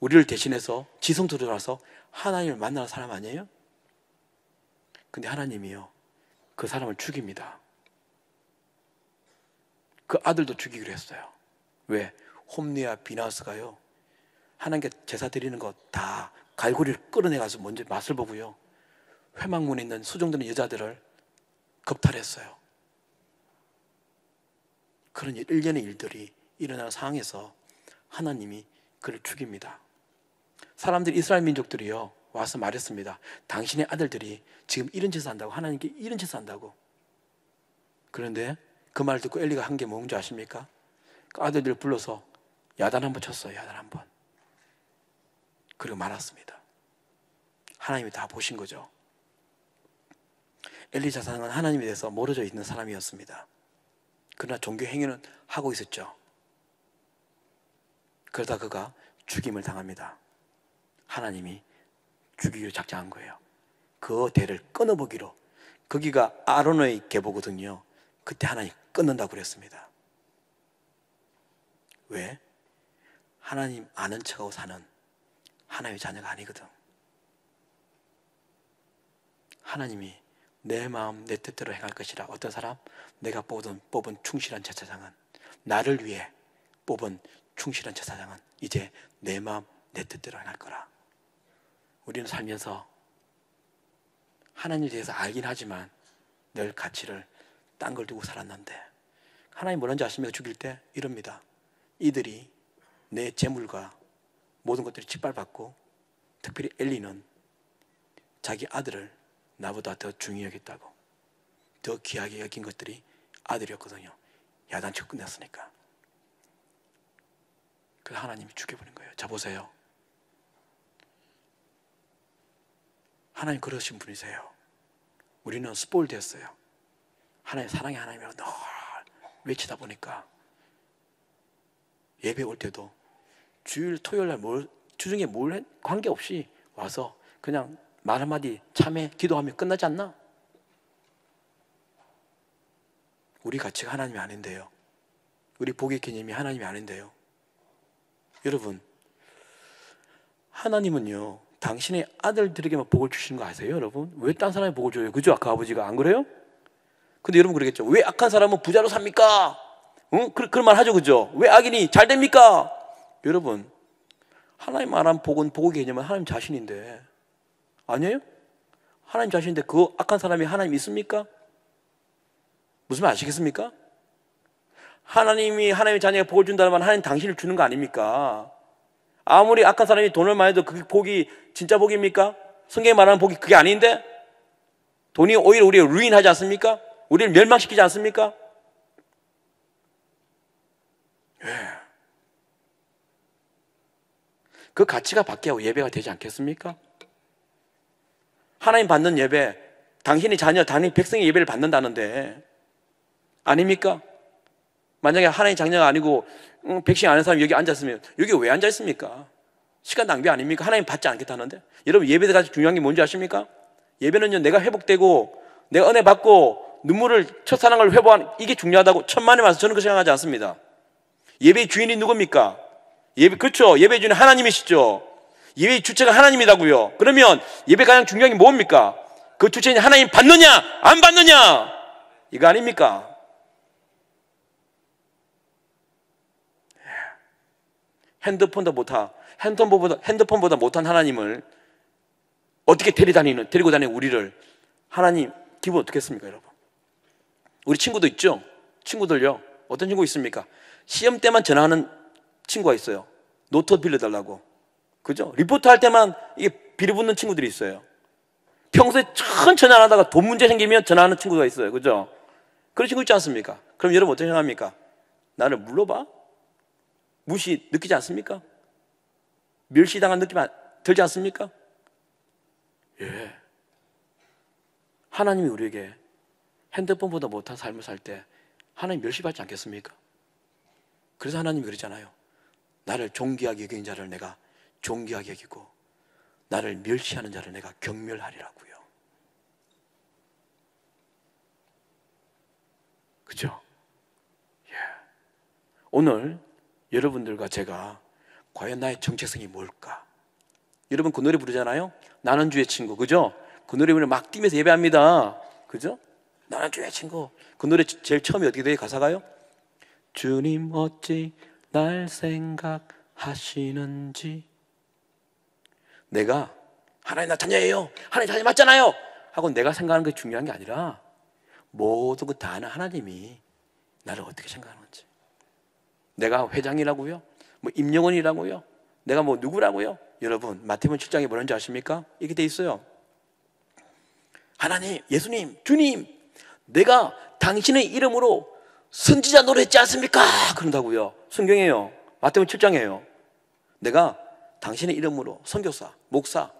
우리를 대신해서 지성소로 돌아서 하나님을 만나는 사람 아니에요? 근데 하나님이요, 그 사람을 죽입니다. 그 아들도 죽이기로 했어요. 왜? 홈리와 비나스가요, 하나님께 제사 드리는 것 다 갈고리를 끌어내가서 먼저 맛을 보고요, 회막문에 있는 수종되는 여자들을 겁탈했어요. 그런 일련의 일들이 일어나는 상황에서 하나님이 그를 죽입니다. 사람들이, 이스라엘 민족들이요, 와서 말했습니다. 당신의 아들들이 지금 이런 짓을 한다고, 하나님께 이런 짓을 한다고. 그런데 그 말을 듣고 엘리가 한 게 뭔지 아십니까? 그 아들들을 불러서 야단 한번 쳤어요. 야단 한 번. 그리고 말았습니다. 하나님이 다 보신 거죠. 엘리 제사장은 하나님에 대해서 멀어져 있는 사람이었습니다. 그러나 종교 행위는 하고 있었죠. 그러다 그가 죽임을 당합니다. 하나님이 죽이기로 작정한 거예요. 그 대를 끊어보기로. 거기가 아론의 계보거든요. 그때 하나님 끊는다고 그랬습니다. 왜? 하나님 아는 척하고 사는 하나님의 자녀가 아니거든. 하나님이 내 마음 내 뜻대로 행할 것이라. 어떤 사람? 내가 뽑은 충실한 제사장은, 나를 위해 뽑은 충실한 제사장은 이제 내 마음 내 뜻대로 행할 거라. 우리는 살면서 하나님에 대해서 알긴 하지만 늘 가치를 딴 걸 두고 살았는데, 하나님 뭐라는지 아십니까? 죽일 때 이럽니다. 이들이 내 재물과 모든 것들이 짓밟았고, 특별히 엘리는 자기 아들을 나보다 더 중히 여겼다고. 더 귀하게 여긴 것들이 아들이었거든요. 야단치고 끝났으니까. 그래서 하나님이 죽여버린 거예요. 자, 보세요. 하나님 그러신 분이세요. 우리는 스포일 됐어요. 하나님, 사랑의 하나님이라고 늘 외치다 보니까 예배 올 때도 주일 토요일 날 주중에 뭘 관계없이 와서 그냥 말 한마디 참회 기도하면 끝나지 않나? 우리 가치가 하나님이 아닌데요, 우리 복의 개념이 하나님이 아닌데요. 여러분, 하나님은요, 당신의 아들들에게만 복을 주시는 거 아세요? 여러분, 왜 딴 사람이 복을 줘요? 그죠? 아까 아버지가, 안 그래요? 근데 여러분 그러겠죠. 왜 악한 사람은 부자로 삽니까? 응? 그런 말 하죠, 그죠? 왜 악인이 잘 됩니까? 여러분, 하나님 말한 복은, 복의 개념은 하나님 자신인데, 아니에요? 하나님 자신인데 그 악한 사람이 하나님 있습니까? 무슨 말 아시겠습니까? 하나님이, 하나님의 자녀가 복을 준다는 말은 하나님 당신을 주는 거 아닙니까? 아무리 악한 사람이 돈을 많이 해도 그게 복이, 진짜 복입니까? 성경에 말하는 복이 그게 아닌데? 돈이 오히려 우리를 루인하지 않습니까? 우리를 멸망시키지 않습니까? 예. 그 가치가 바뀌어야 예배가 되지 않겠습니까? 하나님 받는 예배, 당신의 자녀, 당신 백성의 예배를 받는다는데 아닙니까? 만약에 하나님 장녀가 아니고 백신 아는 사람이 여기 앉았으면 여기 왜 앉아있습니까? 시간 낭비 아닙니까? 하나님 받지 않겠다는데. 여러분 예배에 가장 중요한 게 뭔지 아십니까? 예배는요, 내가 회복되고 내가 은혜 받고 눈물을 첫사랑을 회복한 이게 중요하다고 천만의 말씀 저는 그렇게 생각하지 않습니다. 예배의 주인이 누굽니까? 그렇죠. 예배의 주인은 하나님이시죠. 예배의 주체가 하나님이라고요. 그러면 예배 가장 중요한 게 뭡니까? 그 주체인 하나님 받느냐 안 받느냐 이거 아닙니까? 핸드폰보다 못한 하나님을 어떻게 데리고 다니는 우리를 하나님 기분 어떻겠습니까, 여러분? 우리 친구도 있죠? 친구들요. 어떤 친구 있습니까? 시험 때만 전화하는 친구가 있어요. 노트 빌려달라고. 그죠? 리포트 할 때만 이게 빌어붙는 친구들이 있어요. 평소에 천천히 안 하다가 돈 문제 생기면 전화하는 친구가 있어요. 그죠? 그런 친구 있지 않습니까? 그럼 여러분 어떻게 생각합니까? 나를 물러봐? 무시 느끼지 않습니까? 멸시당한 느낌 들지 않습니까? 예. 하나님이 우리에게 핸드폰보다 못한 삶을 살 때 하나님 멸시받지 않겠습니까? 그래서 하나님이 그러잖아요. 나를 존귀하게 여기는 자를 내가 존귀하게 여기고 나를 멸시하는 자를 내가 경멸하리라고요. 그죠? 예. 오늘 여러분들과 제가 과연 나의 정체성이 뭘까? 여러분 그 노래 부르잖아요. 나는 주의 친구. 그죠? 그 노래 부르면 막 뛰면서 예배합니다. 그죠? 나는 주의 친구. 그 노래 제일 처음에 어떻게 돼요? 가사가요? 주님 어찌 날 생각하시는지. 내가 하나님 나 자녀예요, 하나님 자녀 맞잖아요 하고 내가 생각하는 게 중요한 게 아니라 모든 것 다 아는 하나님이 나를 어떻게 생각하는지. 내가 회장이라고요? 뭐 임영원이라고요? 내가 뭐 누구라고요? 여러분 마태복음 7장에 뭐라는지 아십니까? 이렇게 돼 있어요. 하나님, 예수님, 주님, 내가 당신의 이름으로 선지자 노래했지 않습니까? 그런다고요. 성경이에요. 마태복음 7장이에요. 내가 당신의 이름으로 선교사, 목사,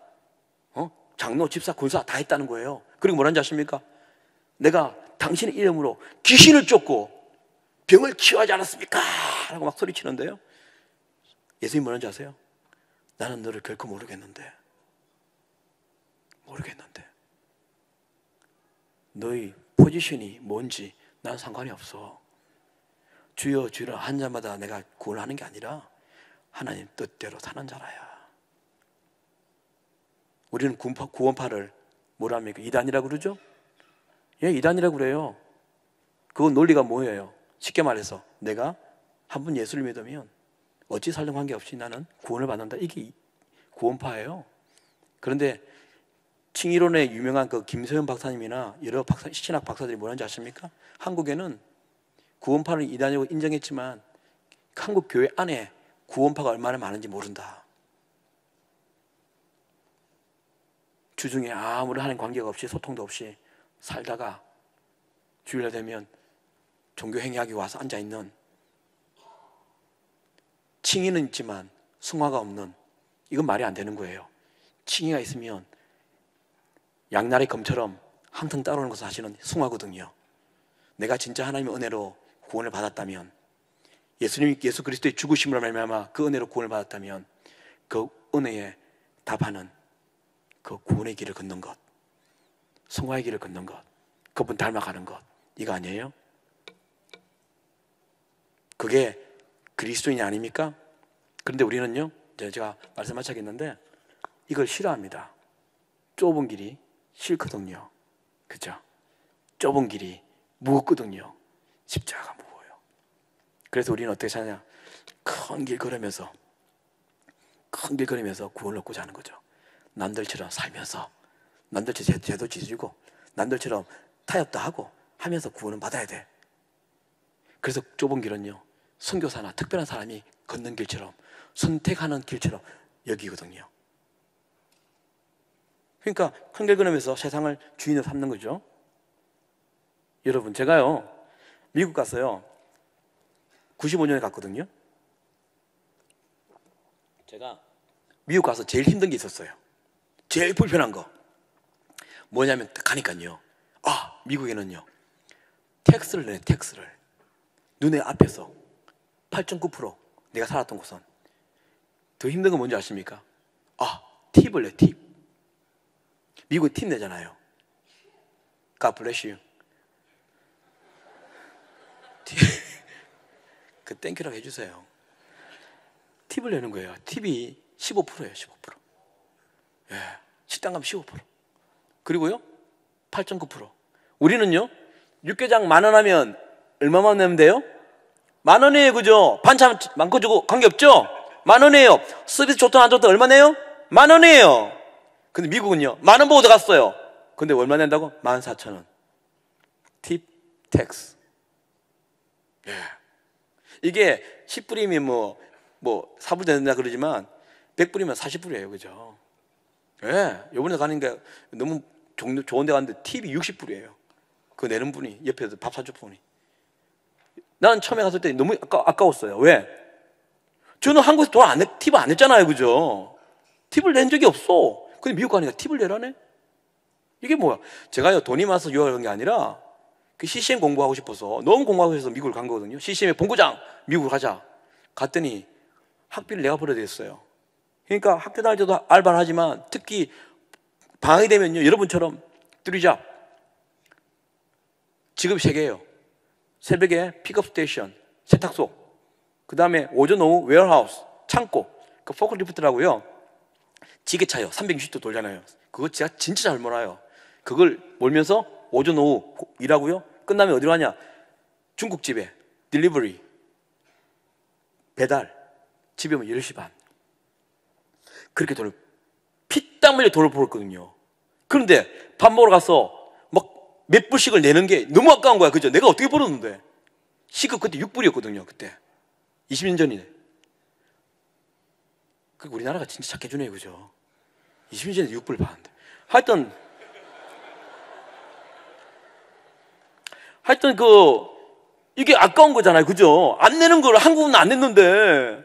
장로, 집사, 군사 다 했다는 거예요. 그리고 뭐라는지 아십니까? 내가 당신의 이름으로 귀신을 쫓고 병을 치유하지 않았습니까? 라고 막 소리치는데요. 예수님이 뭐라는지 아세요? 나는 너를 결코 모르겠는데 너희 포지션이 뭔지 난 상관이 없어. 주여 주여 한 자마다 내가 구원하는 게 아니라 하나님 뜻대로 사는 자라야. 우리는 구원파를 뭐라 합니까? 이단이라고 그러죠? 예, 이단이라고 그래요. 그건 논리가 뭐예요? 쉽게 말해서 내가 한 번 예수를 믿으면 어찌 살든 관계없이 나는 구원을 받는다. 이게 구원파예요. 그런데 칭의론의 유명한 그 김소연 박사님이나 여러 신학 박사들이 뭐라는지 아십니까? 한국에는 구원파를 이단이라고 인정했지만 한국 교회 안에 구원파가 얼마나 많은지 모른다. 주중에 아무런 하나님 관계가 없이 소통도 없이 살다가 주일날 되면 종교행위하기 와서 앉아있는, 칭의는 있지만 성화가 없는, 이건 말이 안 되는 거예요. 칭의가 있으면 양날의 검처럼 한탕 따라오는 것을 하시는 성화거든요. 내가 진짜 하나님의 은혜로 구원을 받았다면, 예수님이 예수 그리스도의 죽으심으로 말미암아 그 은혜로 구원을 받았다면 그 은혜에 답하는 그 구원의 길을 걷는 것, 성화의 길을 걷는 것, 그분 닮아가는 것, 이거 아니에요? 그게 그리스도인이 아닙니까? 그런데 우리는요, 제가 말씀 마치겠는데 이걸 싫어합니다. 좁은 길이 싫거든요. 그죠? 좁은 길이 무겁거든요. 십자가 무거워요. 그래서 우리는 어떻게 사냐? 큰 길 걸으면서, 구원을 얻고자 하는 거죠. 남들처럼 살면서, 남들처럼 죄도 지지고, 남들처럼 타협도 하고 하면서 구원은 받아야 돼. 그래서 좁은 길은요, 선교사나 특별한 사람이 걷는 길처럼, 선택하는 길처럼 여기거든요. 그러니까 큰 길 걸으면서 세상을 주인으로 삼는 거죠. 여러분, 제가요, 미국 갔어요. 95년에 갔거든요. 제가 미국 가서 제일 힘든 게 있었어요. 제일 불편한 거 뭐냐면 가니까요, 미국에는요 텍스를 내요. 눈의 앞에서 8.9% 내가 살았던 곳은. 더 힘든 건 뭔지 아십니까? 아, 팁을 내, 팁. 미국 팁 내잖아요. God bless you. 팁. 그 땡큐라고 해주세요. 팁을 내는 거예요. 팁이 15%예요, 15%. 예, 식당 가면 15%. 그리고요, 8.9%. 우리는요, 육개장 10,000원 하면 얼마만 내면 돼요? 10,000원이에요, 그죠? 반찬 많고 주고 관계없죠? 10,000원이에요. 서비스 좋든 안 좋든 얼마 내요? 10,000원이에요. 근데 미국은요, 10,000원 보고 들어갔어요. 근데 얼마 낸다고? 14,000원. 팁, 텍스. 예. 이게 10불이면 뭐 4불 된다 그러지만 100불이면 40불이에요, 그죠? 예. 요번에 가는 게 너무 좋은 데 갔는데 팁이 60불이에요. 그거 내는 분이, 옆에서 밥 사줄 분이. 나는 처음에 갔을 때 너무 아까웠어요. 왜? 저는 한국에서 돈 팁을 안 냈잖아요, 그죠? 팁을 낸 적이 없어. 근데 미국 가니까 팁을 내라네? 이게 뭐야? 제가요, 돈이 많아서 유학을 간 게 아니라, 그 CCM 공부하고 싶어서, 너무 공부하고 싶어서 미국을 간 거거든요. CCM의 본고장! 미국을 가자. 갔더니 학비를 내가 벌어야 됐어요. 그러니까 학교 다닐 때도 알바를 하지만, 특히 방학이 되면요, 여러분처럼 뚜리잡. 직업이 3개예요. 새벽에 픽업 스테이션, 세탁소, 그 다음에 오전 오후 웨어하우스, 창고, 그 포크리프트라고요. 지게차요. 360도 돌잖아요. 그거 제가 진짜 잘 몰아요. 그걸 몰면서 오전 오후 일하고요. 끝나면 어디로 가냐? 중국집에 딜리버리, 배달, 집에 오면 10시 반. 그렇게 돈을, 피땀 흘려 돈을 벌었거든요. 그런데 밥 먹으러 가서 몇 불씩을 내는 게 너무 아까운 거야, 그죠? 내가 어떻게 벌었는데. 시급 그때 6불이었거든요, 그때. 20년 전이네. 그 우리나라가 진짜 착해주네요, 그죠? 20년 전에 6불 받았는데. 하여튼 이게 아까운 거잖아요, 그죠? 안 내는 걸 한국은 안 냈는데,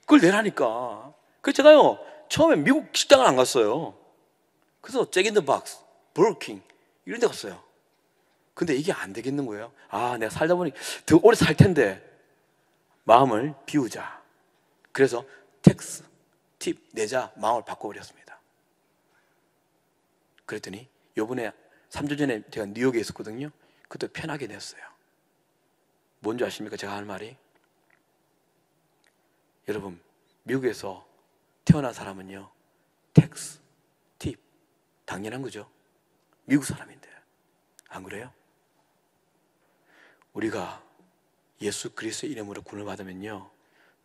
그걸 내라니까. 그래서 제가요, 처음에 미국 식당을 안 갔어요. 그래서 잭인더박스, 버거킹, 이런 데 갔어요. 근데 이게 안 되겠는 거예요. 아, 내가 살다 보니 더 오래 살 텐데 마음을 비우자. 그래서 텍스, 팁 내자 마음을 바꿔버렸습니다. 그랬더니 요번에 3주 전에 제가 뉴욕에 있었거든요. 그때 편하게 냈어요. 뭔지 아십니까? 제가 할 말이, 여러분, 미국에서 태어난 사람은요, 텍스, 팁 당연한 거죠. 미국 사람인데, 안 그래요? 우리가 예수 그리스도의 이름으로 구원을 받으면요,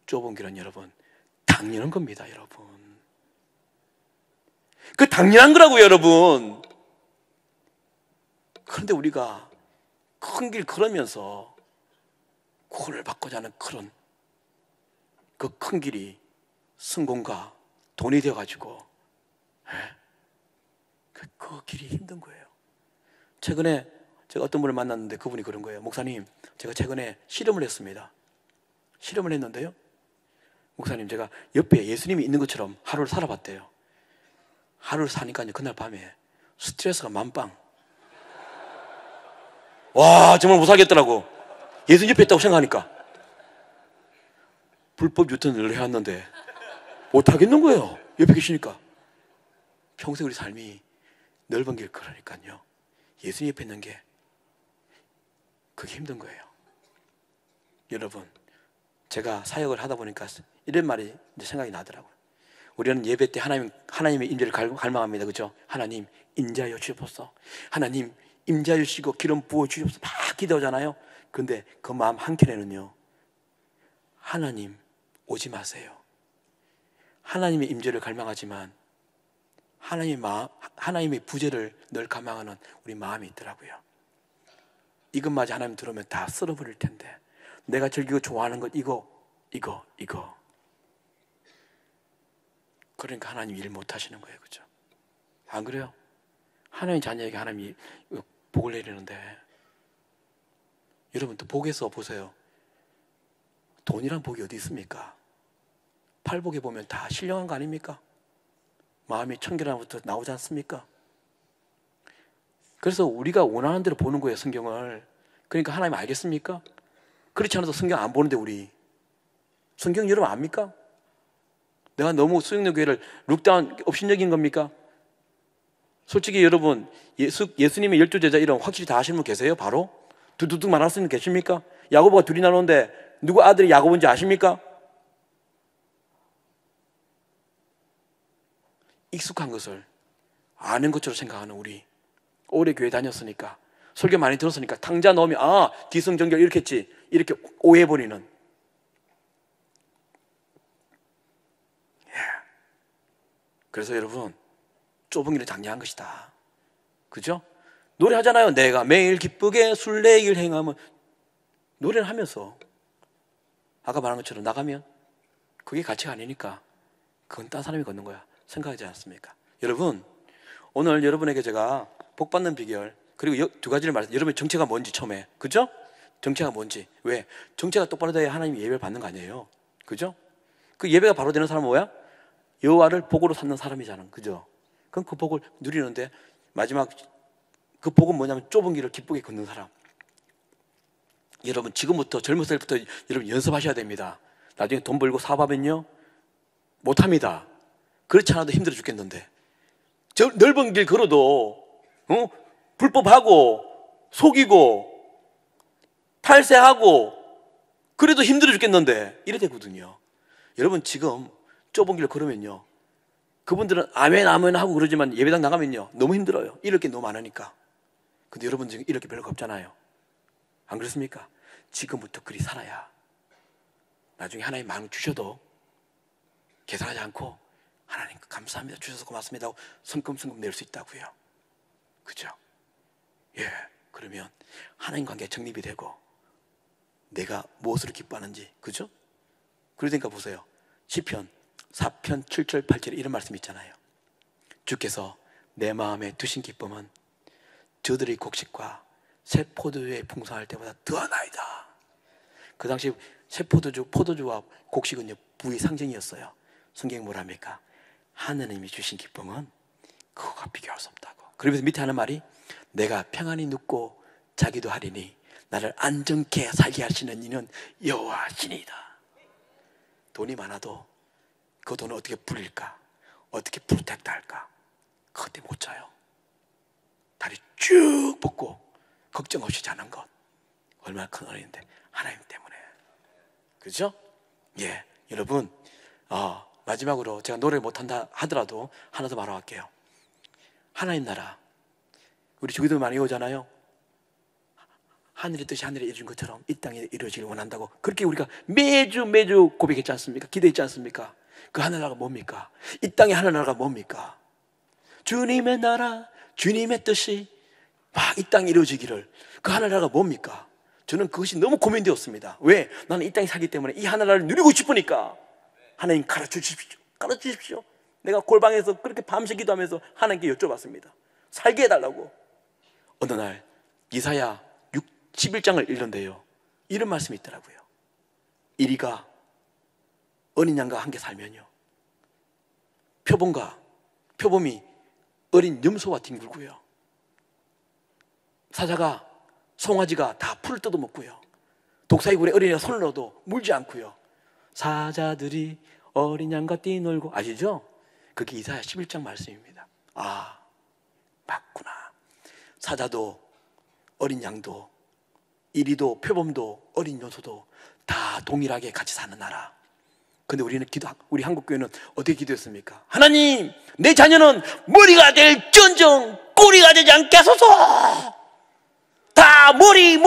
좁은 길은 여러분 당연한 겁니다, 여러분. 그 당연한 거라고요, 여러분. 그런데 우리가 큰 길 걸으면서 구원을 받고자 하는 그런 그 큰 길이 성공과 돈이 되어가지고, 예? 그 길이 힘든 거예요. 최근에 제가 어떤 분을 만났는데 그분이 그런 거예요. 목사님, 제가 최근에 실험을 했습니다. 실험을 했는데요, 목사님, 제가 옆에 예수님이 있는 것처럼 하루를 살아봤대요. 하루를 사니까 그날 밤에 스트레스가 만빵. 와, 정말 못 살겠더라고. 예수님 옆에 있다고 생각하니까. 불법 유턴을 해왔는데 못 하겠는 거예요, 옆에 계시니까. 평생 우리 삶이 넓은 길 걸으니까요, 예수님 옆에 있는 게 그게 힘든 거예요. 여러분, 제가 사역을 하다 보니까 이런 말이 이제 생각이 나더라고요. 우리는 예배 때 하나님의 임재를 갈망합니다, 그죠? 하나님 임재하여 주옵소서, 하나님 임재하여 주시고 기름 부어 주옵소서, 막 기도하잖아요. 근데 그 마음 한켠에는요, 하나님 오지 마세요, 하나님의 임재를 갈망하지만 하나님의 부재를 늘 감망하는 우리 마음이 있더라고요. 이것마저 하나님 들어오면 다 쓸어버릴 텐데, 내가 즐기고 좋아하는 것 이거. 그러니까 하나님 일 못하시는 거예요, 그죠? 안 그래요? 하나님 자녀에게 하나님이 복을 내리는데, 여러분 또 복에서 보세요. 돈이란 복이 어디 있습니까? 팔복에 보면 다 신령한 거 아닙니까? 마음이 청결함부터 나오지 않습니까? 그래서 우리가 원하는 대로 보는 거예요, 성경을. 그러니까 하나님 알겠습니까? 그렇지 않아서 성경 안 보는데 우리. 성경 여러분 압니까? 내가 너무 수영여교회를 룩다운 업신여긴 겁니까? 솔직히 여러분 예수님의 열두 제자 이름 확실히 다 아시는 분 계세요? 바로? 두두둑 말하시는 분 계십니까? 야고보가 둘이 나누는데 누구 아들이 야고보인지 아십니까? 익숙한 것을 아는 것처럼 생각하는 우리, 오래 교회 다녔으니까 설교 많이 들었으니까 탕자 넣으면 아 기승전결 이렇게 했지 이렇게 오해해버리는. 예. 그래서 여러분 좁은 길은 장려한 것이다. 그죠? 노래하잖아요. 내가 매일 기쁘게 순례길 행하면, 노래를 하면서 아까 말한 것처럼 나가면 그게 가치가 아니니까 그건 딴 사람이 걷는 거야 생각하지 않습니까? 여러분 오늘 여러분에게 제가 복받는 비결 그리고 두 가지를 말해서 여러분의 정체가 뭔지 처음에, 그죠? 정체가 뭔지. 왜? 정체가 똑바로 돼야 하나님 예배를 받는 거 아니에요? 그죠? 그 예배가 바로 되는 사람은 뭐야? 여호와를 복으로 삼는 사람이잖아. 그죠? 그럼 그 복을 누리는데 마지막 그 복은 뭐냐면 좁은 길을 기쁘게 걷는 사람. 여러분 지금부터 젊었을 때부터 여러분 연습하셔야 됩니다. 나중에 돈 벌고 사업하면요 못합니다. 그렇지 않아도 힘들어 죽겠는데 저 넓은 길 걸어도 불법하고 속이고 탈세하고 그래도 힘들어 죽겠는데 이래 되거든요. 여러분 지금 좁은 길을 걸으면요 그분들은 아멘 아멘 하고 그러지만 예배당 나가면요 너무 힘들어요. 이럴 게 너무 많으니까. 근데 여러분 지금 이럴 게 별거 없잖아요. 안 그렇습니까? 지금부터 그리 살아야 나중에 하나님 마음 주셔도 계산하지 않고 하나님 감사합니다 주셔서 고맙습니다 하고 성큼성큼 낼 수 있다고요. 그죠? 예. 그러면 하나님 관계에 정립이 되고 내가 무엇으로 기뻐하는지. 그죠? 그러니까 보세요 시편 4편 7절 8절에 이런 말씀이 있잖아요. 주께서 내 마음에 두신 기쁨은 저들의 곡식과 새 포도주의 풍성할 때보다 더하나이다. 그 당시 새 포도주, 포도주와 곡식은요 부의 상징이었어요. 성경이 뭐랍니까? 하느님이 주신 기쁨은 그거와 비교할 수 없다고. 그러면서 밑에 하는 말이 내가 평안히 눕고 자기도 하리니 나를 안정케 살게 하시는 이는 여호와시니이다. 돈이 많아도 그 돈을 어떻게 부릴까? 어떻게 프로텍트할까? 그때 못 자요. 다리 쭉 뻗고 걱정 없이 자는 것 얼마나 큰 은혜인데 하나님 때문에. 그죠? 예, 여러분 마지막으로 제가 노래를 못한다 하더라도 하나 더 말할게요. 하나님 나라 우리 주기도 많이 오잖아요. 하늘의 뜻이 하늘에 이루어진 것처럼 이 땅에 이루어지길 원한다고 그렇게 우리가 매주 고백했지 않습니까? 기대했지 않습니까? 그 하늘나라가 뭡니까? 이 땅의 하늘나라가 뭡니까? 주님의 나라 주님의 뜻이 막 이 땅에 이루어지기를. 그 하늘나라가 뭡니까? 저는 그것이 너무 고민되었습니다. 왜? 나는 이 땅에 살기 때문에 이 하늘나라를 누리고 싶으니까 하나님 가르쳐주십시오. 가르쳐주십시오. 내가 골방에서 그렇게 밤새 기도하면서 하나님께 여쭤봤습니다. 살게 해달라고. 어느 날 이사야 11장을 읽는데요 이런 말씀이 있더라고요. 이리가 어린 양과 함께 살면요 표범이 어린 염소와 뒹굴고요 사자가 송아지가 다 풀을 뜯어먹고요 독사이굴에 어린이가 손을 넣어도 물지 않고요 사자들이 어린 양과 뛰놀고. 아시죠? 그게 이사야 11장 말씀입니다. 아 맞구나. 사자도 어린 양도 이리도 표범도 어린 염소도 다 동일하게 같이 사는 나라. 근데 우리 한국교회는 어떻게 기도했습니까? 하나님 내 자녀는 머리가 될전정 꼬리가 되지 않게 하소서. 다 머리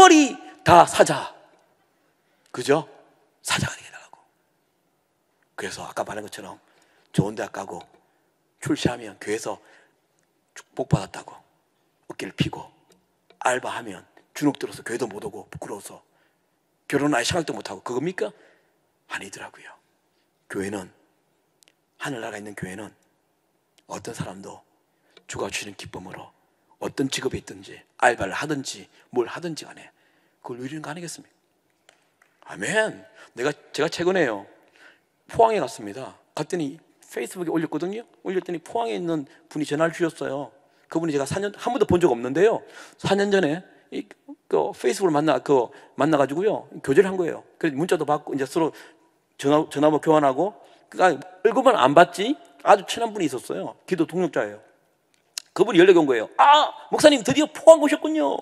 다 사자. 그죠? 사자가 되게 해달라고. 그래서 아까 말한 것처럼 좋은 대학 가고 출시하면 교회에서 복받았다고 어깨를 피고 알바하면 주눅 들어서 교회도 못 오고 부끄러워서 결혼 아예 생각도 못하고 그겁니까? 아니더라고요. 교회는 하늘나라에 있는 교회는 어떤 사람도 주가 주시는 기쁨으로 어떤 직업에 있든지 알바를 하든지 뭘 하든지 간에 그걸 누리는 거 아니겠습니까? 아멘. 제가 최근에요 포항에 갔습니다. 갔더니 페이스북에 올렸거든요. 올렸더니 포항에 있는 분이 전화를 주셨어요. 그분이 제가 한 번도 본 적 없는데요 4년 전에 그 페이스북을 만나가지고요 교제를 한 거예요. 그래서 문자도 받고 이제 서로 전화번호 교환하고, 월급은 안 받지 아주 친한 분이 있었어요. 기도 동력자예요. 그분이 연락이 온 거예요. 아, 목사님 드디어 포항 오셨군요.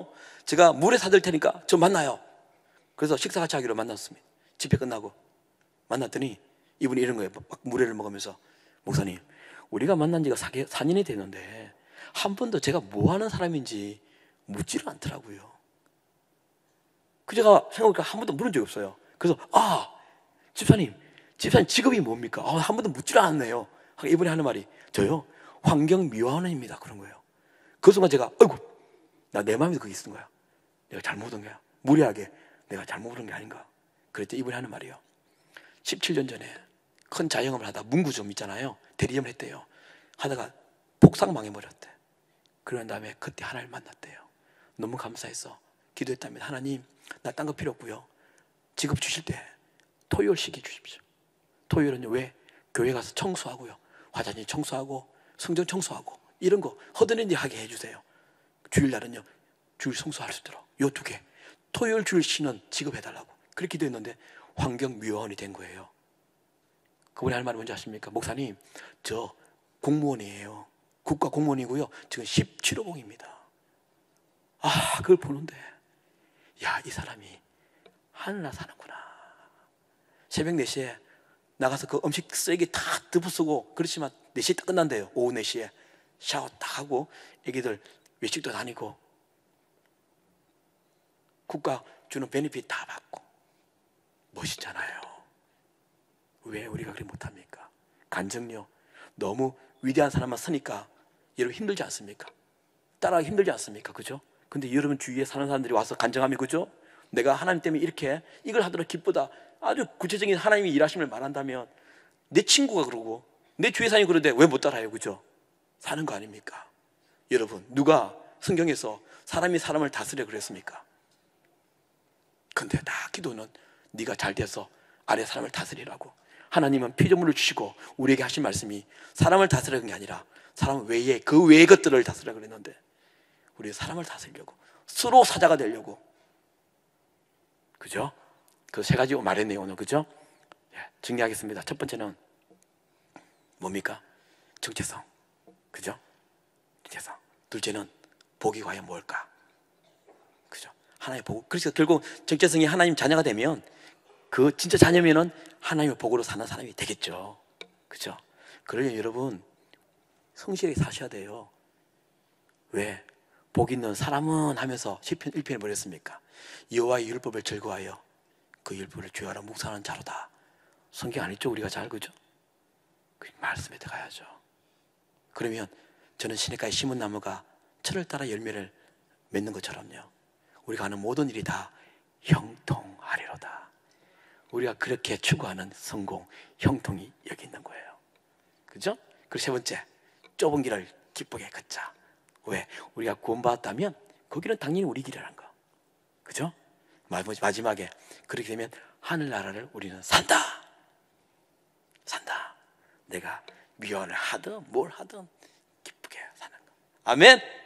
제가 물회 사들 테니까 저 만나요. 그래서 식사 같이 하기로 만났습니다. 집회 끝나고 만났더니 이분이 이런 거예요. 막 물회를 먹으면서, 목사님 우리가 만난 지가 4년이 됐는데 한 번도 제가 뭐 하는 사람인지 묻지를 않더라고요. 그 제가 생각하니까 한 번도 물은 적이 없어요. 그래서 아, 집사님 직업이 뭡니까? 아, 한 번도 묻지를 않았네요. 이분이 하는 말이, 저요? 환경미화원입니다. 그런 거예요. 그 순간 제가, 아이고, 나 내 마음에도 그게 있는 거야. 내가 잘못 온 거야. 무리하게 내가 잘못 온 게 아닌가. 그랬더니 이분이 하는 말이에요. 17년 전에 큰 자영업을 하다 문구점 있잖아요. 대리점을 했대요. 하다가 폭삭 망해버렸대. 그런 다음에 그때 하나님을 만났대요. 너무 감사해서 기도했답니다. 하나님, 나 딴 거 필요 없고요. 지급 주실 때 토요일 시기 주십시오. 토요일은 왜? 교회 가서 청소하고요. 화장실 청소하고 성전 청소하고 이런 거 허드렛이 하게 해주세요. 주일날은요 주일 청소할 수 있도록 요 두 개, 토요일 주일 쉬는 지급해달라고 그렇게 기도했는데 환경미화원이 된 거예요. 그분이 할 말이 뭔지 아십니까? 목사님 저 공무원이에요. 국가 공무원이고요 지금 17호봉입니다 아, 그걸 보는데 야, 이 사람이 하늘나 사는구나. 새벽 4시에 나가서 그 음식 쓰레기 다 덮어 쓰고, 그렇지만 4시에 딱 끝난대요. 오후 4시에 샤워 딱 하고 애기들 외식도 다니고 국가 주는 베네핏 다 받고 멋있잖아요. 왜 우리가 그렇게 못합니까? 간증요. 너무 위대한 사람만 쓰니까 여러분 힘들지 않습니까? 따라하기 힘들지 않습니까? 그죠? 근데 여러분 주위에 사는 사람들이 와서 간증하면, 그죠? 내가 하나님 때문에 이렇게 이걸 하도록 기쁘다, 아주 구체적인 하나님이 일하심을 말한다면 내 친구가 그러고 내 주위 사람이 그러는데 왜 못 따라해요? 그죠? 사는 거 아닙니까? 여러분, 누가 성경에서 사람이 사람을 다스려 그랬습니까? 근데 다 기도는 네가 잘 돼서 아래 사람을 다스리라고. 하나님은 피조물을 주시고 우리에게 하신 말씀이 사람을 다스리는 게 아니라 사람 외에 그 외의 것들을 다스리라고 그랬는데 우리 사람을 다스리려고, 스스로 사자가 되려고, 그죠? 그 세 가지 말했네요 오늘, 그죠? 예, 정리하겠습니다. 첫 번째는 뭡니까? 정체성, 그죠? 정체성. 둘째는 복이 과연 뭘까? 그죠? 하나님의 복. 그래서 결국 정체성이 하나님 자녀가 되면, 그 진짜 자녀면은 하나님의 복으로 사는 사람이 되겠죠. 그죠? 그러니 여러분 성실하게 사셔야 돼요. 왜? 복 있는 사람은 하면서 시편 1편에 뭐랬습니까? 여호와의 율법을 즐거워하여 그 율법을 주야로 묵상하는 자로다. 성경 아니죠 우리가 잘, 그죠? 그 말씀에 들어가야죠. 그러면 저는 시냇가에 심은 나무가 철을 따라 열매를 맺는 것처럼요 우리가 하는 모든 일이 다 형통하리로다. 우리가 그렇게 추구하는 성공, 형통이 여기 있는 거예요. 그죠? 그리고 세 번째, 좁은 길을 기쁘게 걷자. 왜? 우리가 구원받았다면 거기는 당연히 우리 길이라는 거, 그죠? 마지막에 그렇게 되면 하늘나라를 우리는 산다. 산다. 내가 미완을 하든 뭘 하든 기쁘게 사는 거. 아멘.